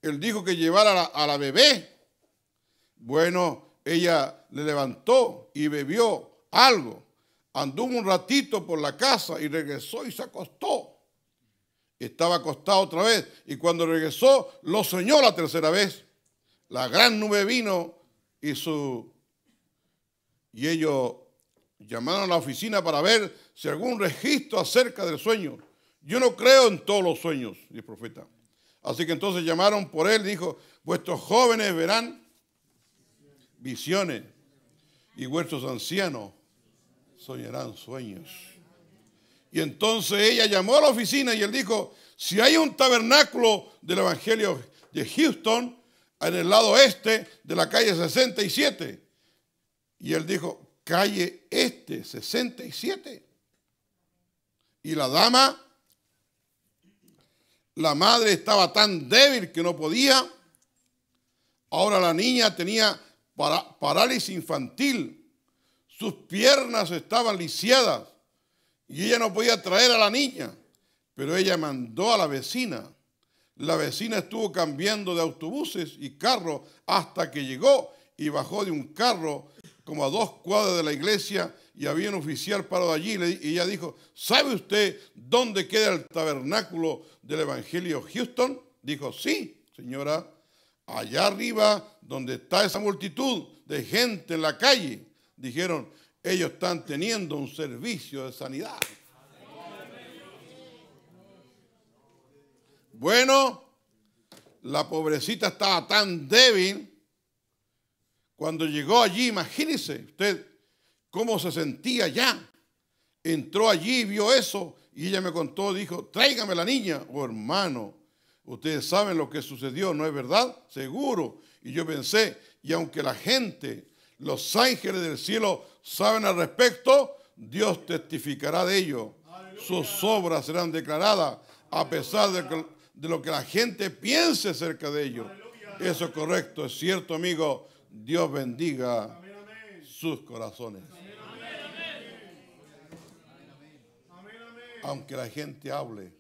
Él dijo que llevara a la bebé. Bueno, ella le levantó y bebió algo. Andó un ratito por la casa y regresó y se acostó. Estaba acostado otra vez y cuando regresó lo soñó la tercera vez. La gran nube vino y ellos llamaron a la oficina para ver si algún registro acerca del sueño. Yo no creo en todos los sueños, dice el profeta. Así que entonces llamaron por él, dijo, vuestros jóvenes verán visiones y vuestros ancianos soñarán sueños. Y entonces ella llamó a la oficina y él dijo, si hay un tabernáculo del Evangelio de Houston en el lado este de la calle 67. Y él dijo, calle este, 67. Y la dama, la madre estaba tan débil que no podía. Ahora la niña tenía parálisis infantil. Sus piernas estaban lisiadas. Y ella no podía traer a la niña, pero ella mandó a la vecina. La vecina estuvo cambiando de autobuses y carros hasta que llegó y bajó de un carro como a 2 cuadras de la iglesia y había un oficial parado allí y ella dijo, ¿sabe usted dónde queda el tabernáculo del Evangelio Houston? Dijo, sí, señora, allá arriba donde está esa multitud de gente en la calle. Dijeron, ellos están teniendo un servicio de sanidad. Bueno, la pobrecita estaba tan débil. Cuando llegó allí, imagínese usted cómo se sentía ya. Entró allí, vio eso y ella me contó, dijo, tráigame la niña. Oh, hermano, ustedes saben lo que sucedió, ¿no es verdad? Seguro. Y yo pensé, y aunque la gente, los ángeles del cielo saben al respecto, Dios testificará de ello. Sus obras serán declaradas a pesar de lo que la gente piense acerca de ello. Eso es correcto, es cierto, amigo. Dios bendiga sus corazones. Aunque la gente hable,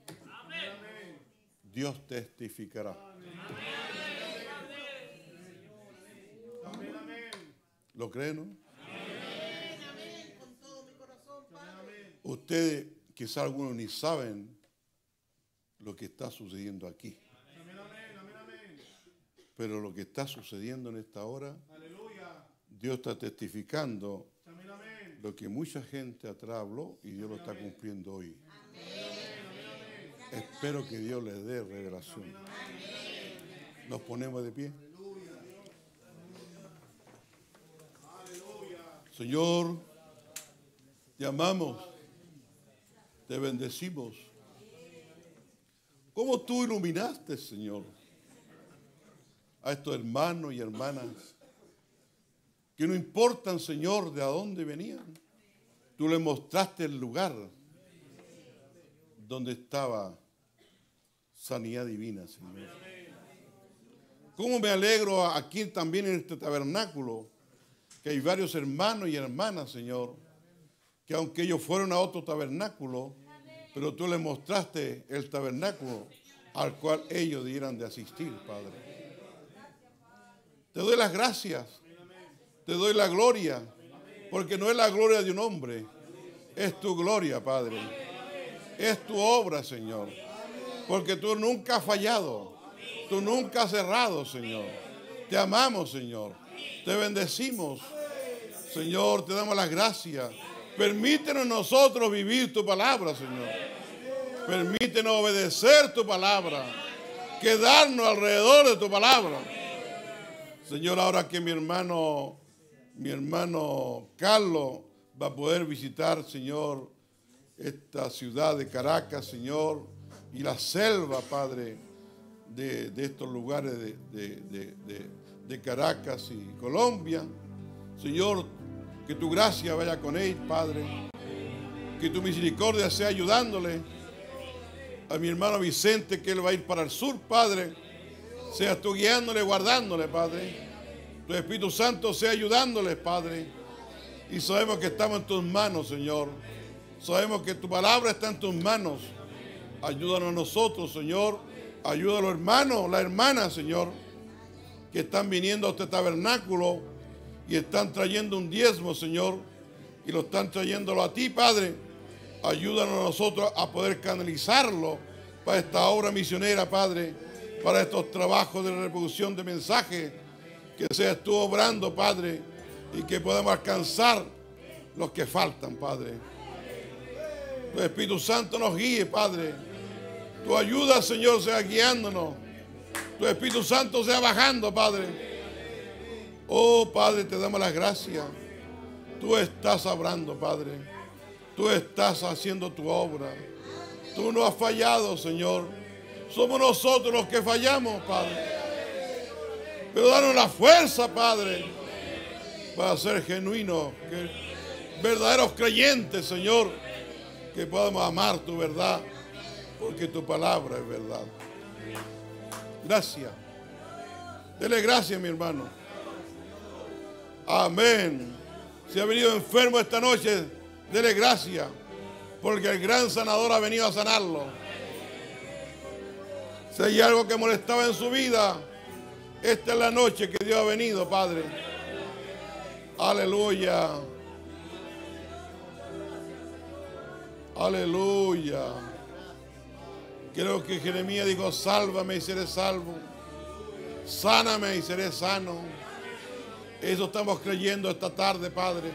Dios testificará. ¿Lo creen, no? Ustedes, quizá algunos ni saben lo que está sucediendo aquí. Pero lo que está sucediendo en esta hora, Dios está testificando Amén. Lo que mucha gente atrás habló y Dios lo está cumpliendo hoy. Amén. Espero que Dios les dé revelación. Amén. Nos ponemos de pie. Señor, te amamos, te bendecimos. ¿Cómo tú iluminaste, Señor, a estos hermanos y hermanas que no importan, Señor, de a dónde venían? Tú les mostraste el lugar donde estaba sanidad divina, Señor. ¿Cómo me alegro aquí también en este tabernáculo? Que hay varios hermanos y hermanas, Señor, que aunque ellos fueron a otro tabernáculo, pero tú les mostraste el tabernáculo al cual ellos dieran de asistir, Padre. Te doy las gracias, te doy la gloria, porque no es la gloria de un hombre, es tu gloria, Padre. Es tu obra, Señor, porque tú nunca has fallado, tú nunca has errado, Señor. Te amamos, Señor. Te bendecimos, Señor, te damos las gracias. Permítenos nosotros vivir tu palabra, Señor. Permítenos obedecer tu palabra, quedarnos alrededor de tu palabra. Señor, ahora que mi hermano Carlos va a poder visitar, Señor, esta ciudad de Caracas, Señor, y la selva, Padre, de estos lugares de Caracas y Colombia. Señor, que tu gracia vaya con él, Padre. Que tu misericordia sea ayudándole. A mi hermano Vicente, que él va a ir para el sur, Padre. Seas tú guiándole, guardándole, Padre. Tu Espíritu Santo sea ayudándole, Padre. Y sabemos que estamos en tus manos, Señor. Sabemos que tu palabra está en tus manos. Ayúdanos a nosotros, Señor. Ayúdanos a los hermanos, las hermanas, Señor, que están viniendo a este tabernáculo y están trayendo un diezmo, Señor, y lo están trayéndolo a ti, Padre. Ayúdanos a nosotros a poder canalizarlo para esta obra misionera, Padre, para estos trabajos de reproducción de mensajes, que seas tú obrando, Padre, y que podamos alcanzar los que faltan, Padre. Tu Espíritu Santo nos guíe, Padre. Tu ayuda, Señor, sea guiándonos. Tu Espíritu Santo sea bajando, Padre. Oh, Padre, te damos las gracias. Tú estás obrando, Padre. Tú estás haciendo tu obra. Tú no has fallado, Señor. Somos nosotros los que fallamos, Padre. Pero danos la fuerza, Padre, para ser genuinos, verdaderos creyentes, Señor, que podamos amar tu verdad, porque tu palabra es verdad. Gracias. Dele gracias, mi hermano. Amén. Si ha venido enfermo esta noche, dele gracias, porque el gran sanador ha venido a sanarlo. Si hay algo que molestaba en su vida, esta es la noche que Dios ha venido, Padre. Aleluya. Aleluya. Creo que Jeremías dijo: sálvame y seré salvo, sáname y seré sano. Eso estamos creyendo esta tarde, Padre,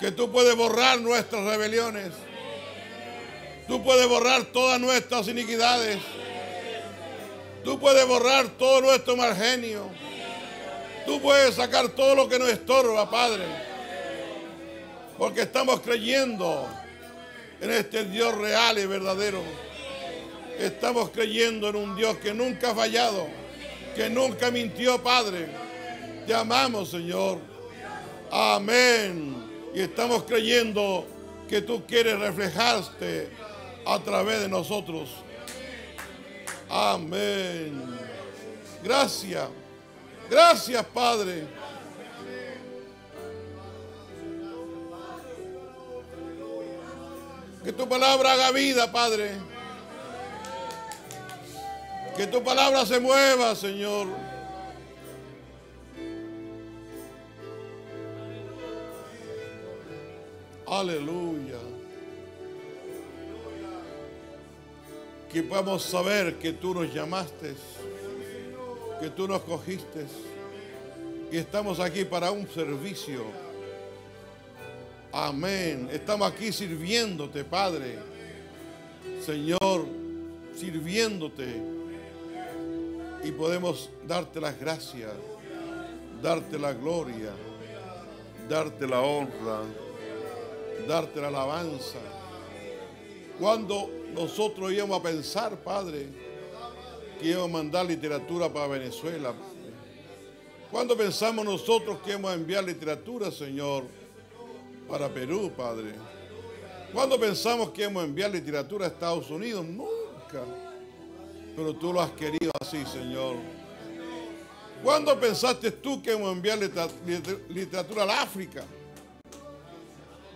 que tú puedes borrar nuestras rebeliones, tú puedes borrar todas nuestras iniquidades, tú puedes borrar todo nuestro mal genio, tú puedes sacar todo lo que nos estorba, Padre, porque estamos creyendo en este Dios real y verdadero. Estamos creyendo en un Dios que nunca ha fallado, que nunca mintió, Padre. Te amamos, Señor. Amén. Y estamos creyendo que tú quieres reflejarte a través de nosotros. Amén. Gracias. Gracias, Padre. Que tu palabra haga vida, Padre. Que tu palabra se mueva, Señor. Aleluya. Que podamos saber que tú nos llamaste, que tú nos cogiste, y estamos aquí para un servicio. Amén. Estamos aquí sirviéndote, Padre. Señor, sirviéndote. Y podemos darte las gracias, darte la gloria, darte la honra, darte la alabanza. Cuando nosotros íbamos a pensar, Padre, que íbamos a mandar literatura para Venezuela, cuando pensamos nosotros que íbamos a enviar literatura, Señor, para Perú, Padre, cuando pensamos que íbamos a enviar literatura a Estados Unidos, nunca, pero tú lo has querido así, Señor. ¿Cuándo pensaste tú que íbamos a enviar literatura al África?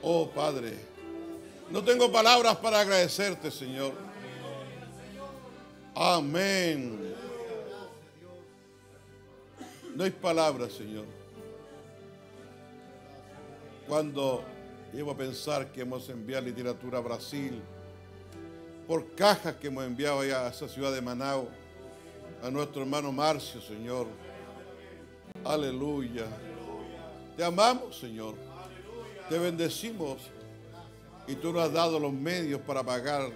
Oh, Padre, no tengo palabras para agradecerte, Señor. Amén. No hay palabras, Señor. Cuando llevo a pensar que hemos enviado literatura a Brasil, por cajas que hemos enviado allá a esa ciudad de Manao, a nuestro hermano Marcio, Señor. Aleluya. Te amamos, Señor. Te bendecimos. Y tú nos has dado los medios para pagar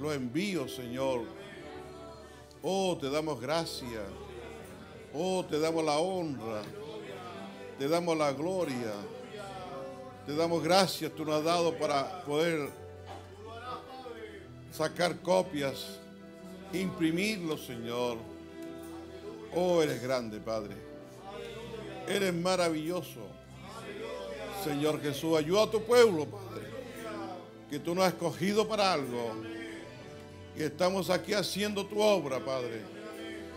los envíos, Señor. Oh, te damos gracias. Oh, te damos la honra. Te damos la gloria. Te damos gracias, tú nos has dado para poder sacar copias, imprimirlos, Señor. Oh, eres grande, Padre. Eres maravilloso. Señor Jesús, ayuda a tu pueblo, Padre, que tú nos has escogido para algo. Y estamos aquí haciendo tu obra, Padre.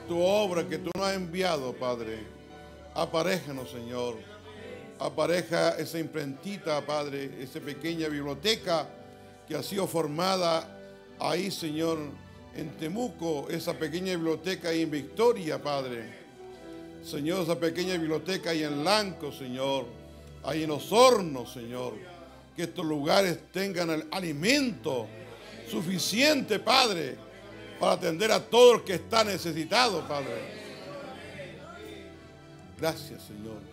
Tu obra que tú nos has enviado, Padre. Aparéjanos, Señor. Apareja esa imprentita, Padre, esa pequeña biblioteca que ha sido formada ahí, Señor, en Temuco, esa pequeña biblioteca ahí en Victoria, Padre. Señor, esa pequeña biblioteca ahí en Lanco, Señor, ahí en Osorno, Señor. Que estos lugares tengan el alimento suficiente, Padre, para atender a todo el que está necesitado, Padre. Gracias, Señor.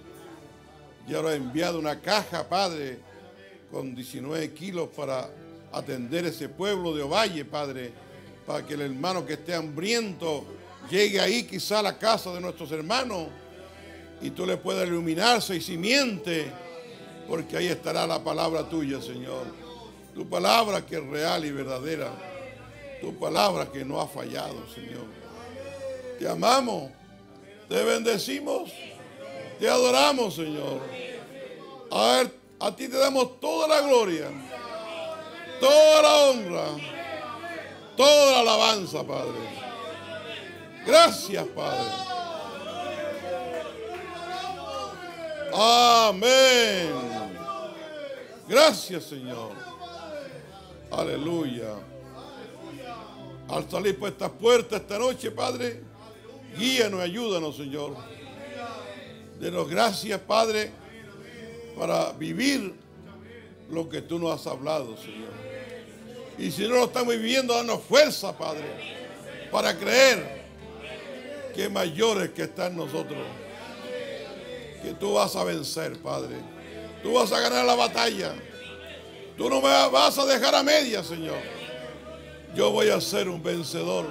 Y ahora he enviado una caja, Padre, con 19 kilos para atender ese pueblo de Ovalle, Padre, para que el hermano que esté hambriento llegue ahí quizá a la casa de nuestros hermanos y tú le puedas iluminarse y simiente, porque ahí estará la palabra tuya, Señor. Tu palabra que es real y verdadera. Tu palabra que no ha fallado, Señor. Te amamos, te bendecimos. Te adoramos, Señor. A ti te damos toda la gloria, toda la honra, toda la alabanza, Padre. Gracias, Padre. Amén. Gracias, Señor. Aleluya. Al salir por estas puertas esta noche, Padre, guíanos y ayúdanos, Señor. Denos gracias, Padre, para vivir lo que tú nos has hablado, Señor. Y si no lo estamos viviendo, danos fuerza, Padre, para creer que mayor es que está en nosotros. Que tú vas a vencer, Padre. Tú vas a ganar la batalla. Tú no me vas a dejar a medias, Señor. Yo voy a ser un vencedor.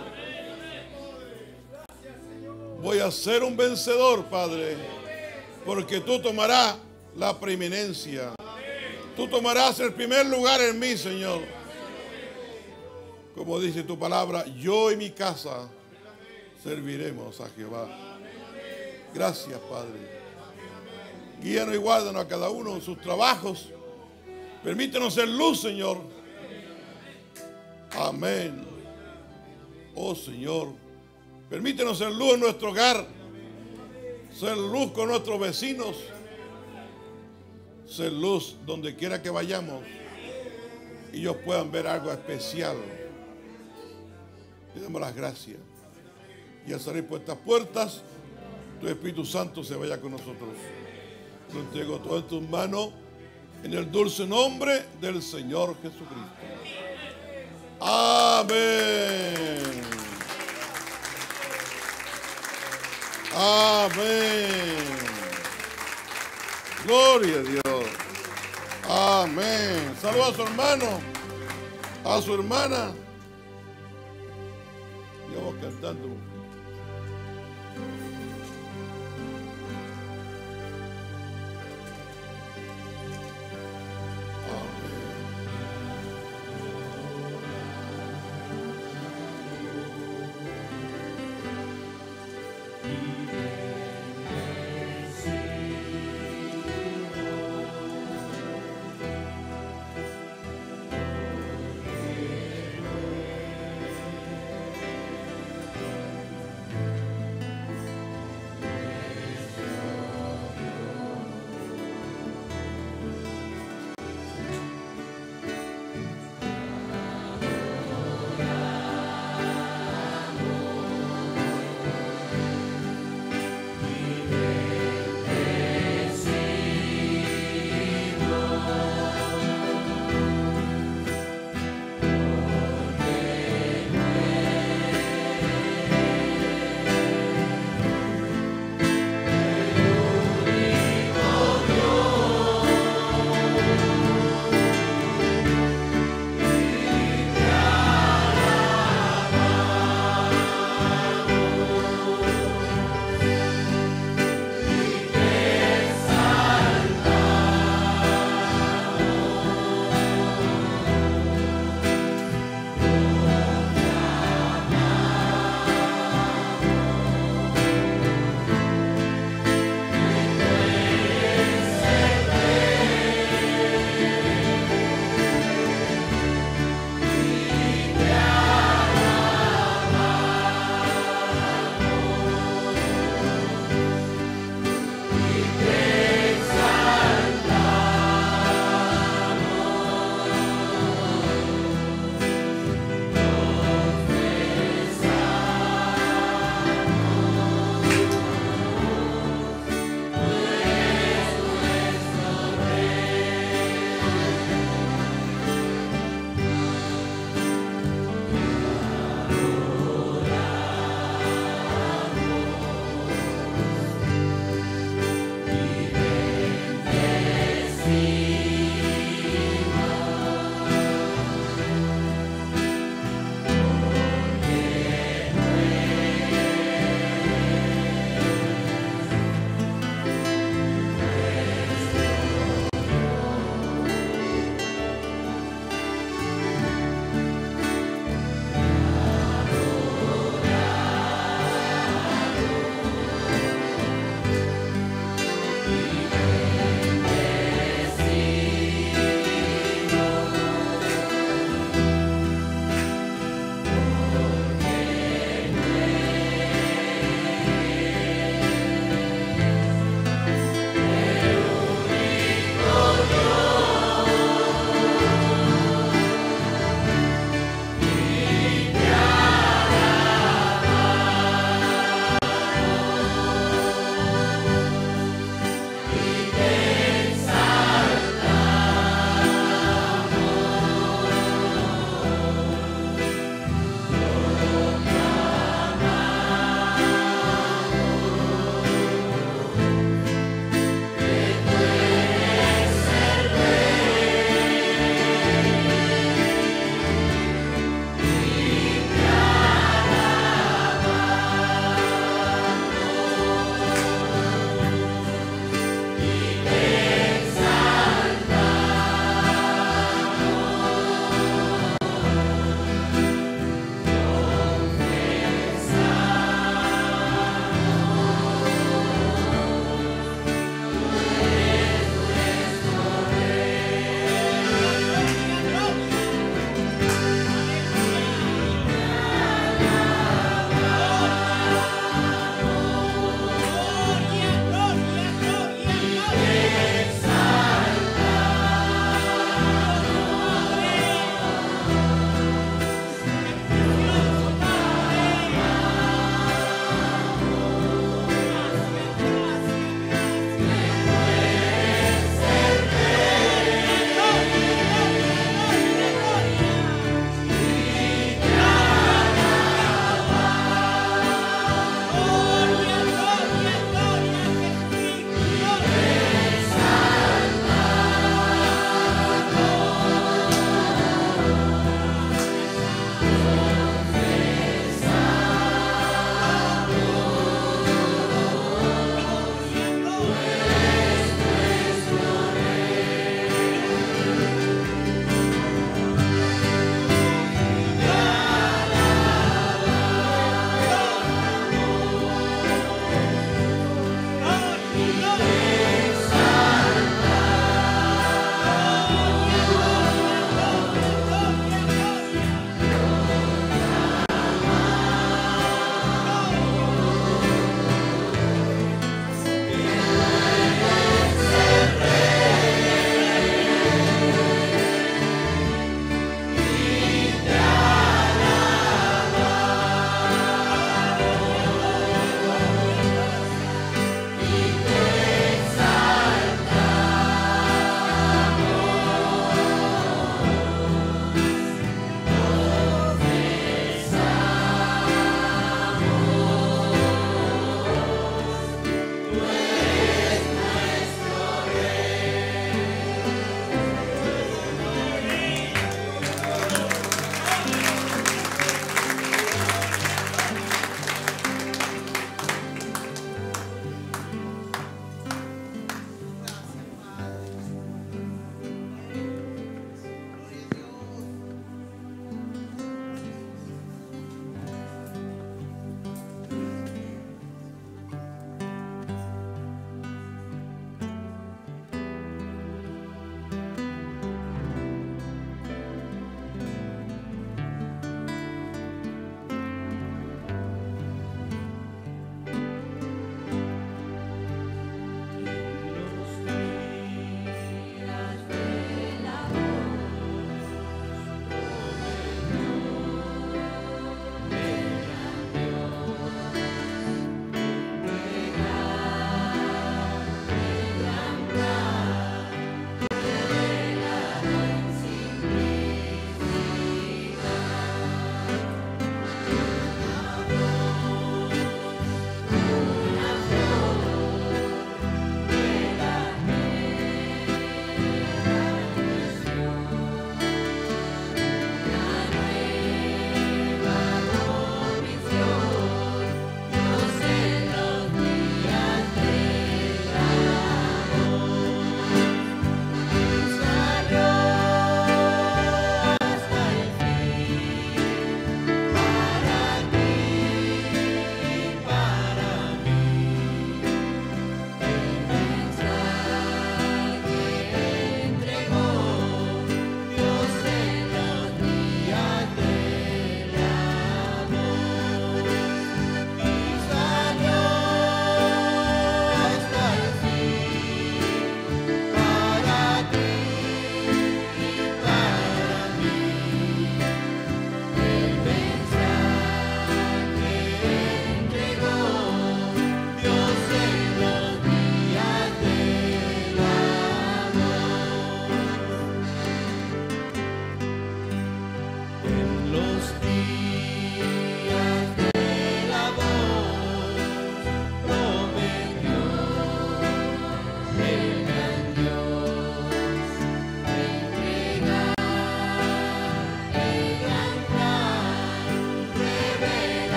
Voy a ser un vencedor, Padre. Porque tú tomarás la preeminencia. Tú tomarás el primer lugar en mí, Señor. Como dice tu palabra, yo y mi casa serviremos a Jehová. Gracias, Padre. Guíanos y guárdanos a cada uno en sus trabajos. Permítenos ser luz, Señor. Amén. Oh, Señor, permítenos ser luz en nuestro hogar. Ser luz con nuestros vecinos. Ser luz donde quiera que vayamos. Y ellos puedan ver algo especial. Te damos las gracias. Y al salir por estas puertas, tu Espíritu Santo se vaya con nosotros. Lo entrego todo en tus manos. En el dulce nombre del Señor Jesucristo. Amén. Amén. Gloria a Dios. Amén. Saluda a su hermano, a su hermana. Ya voy cantando.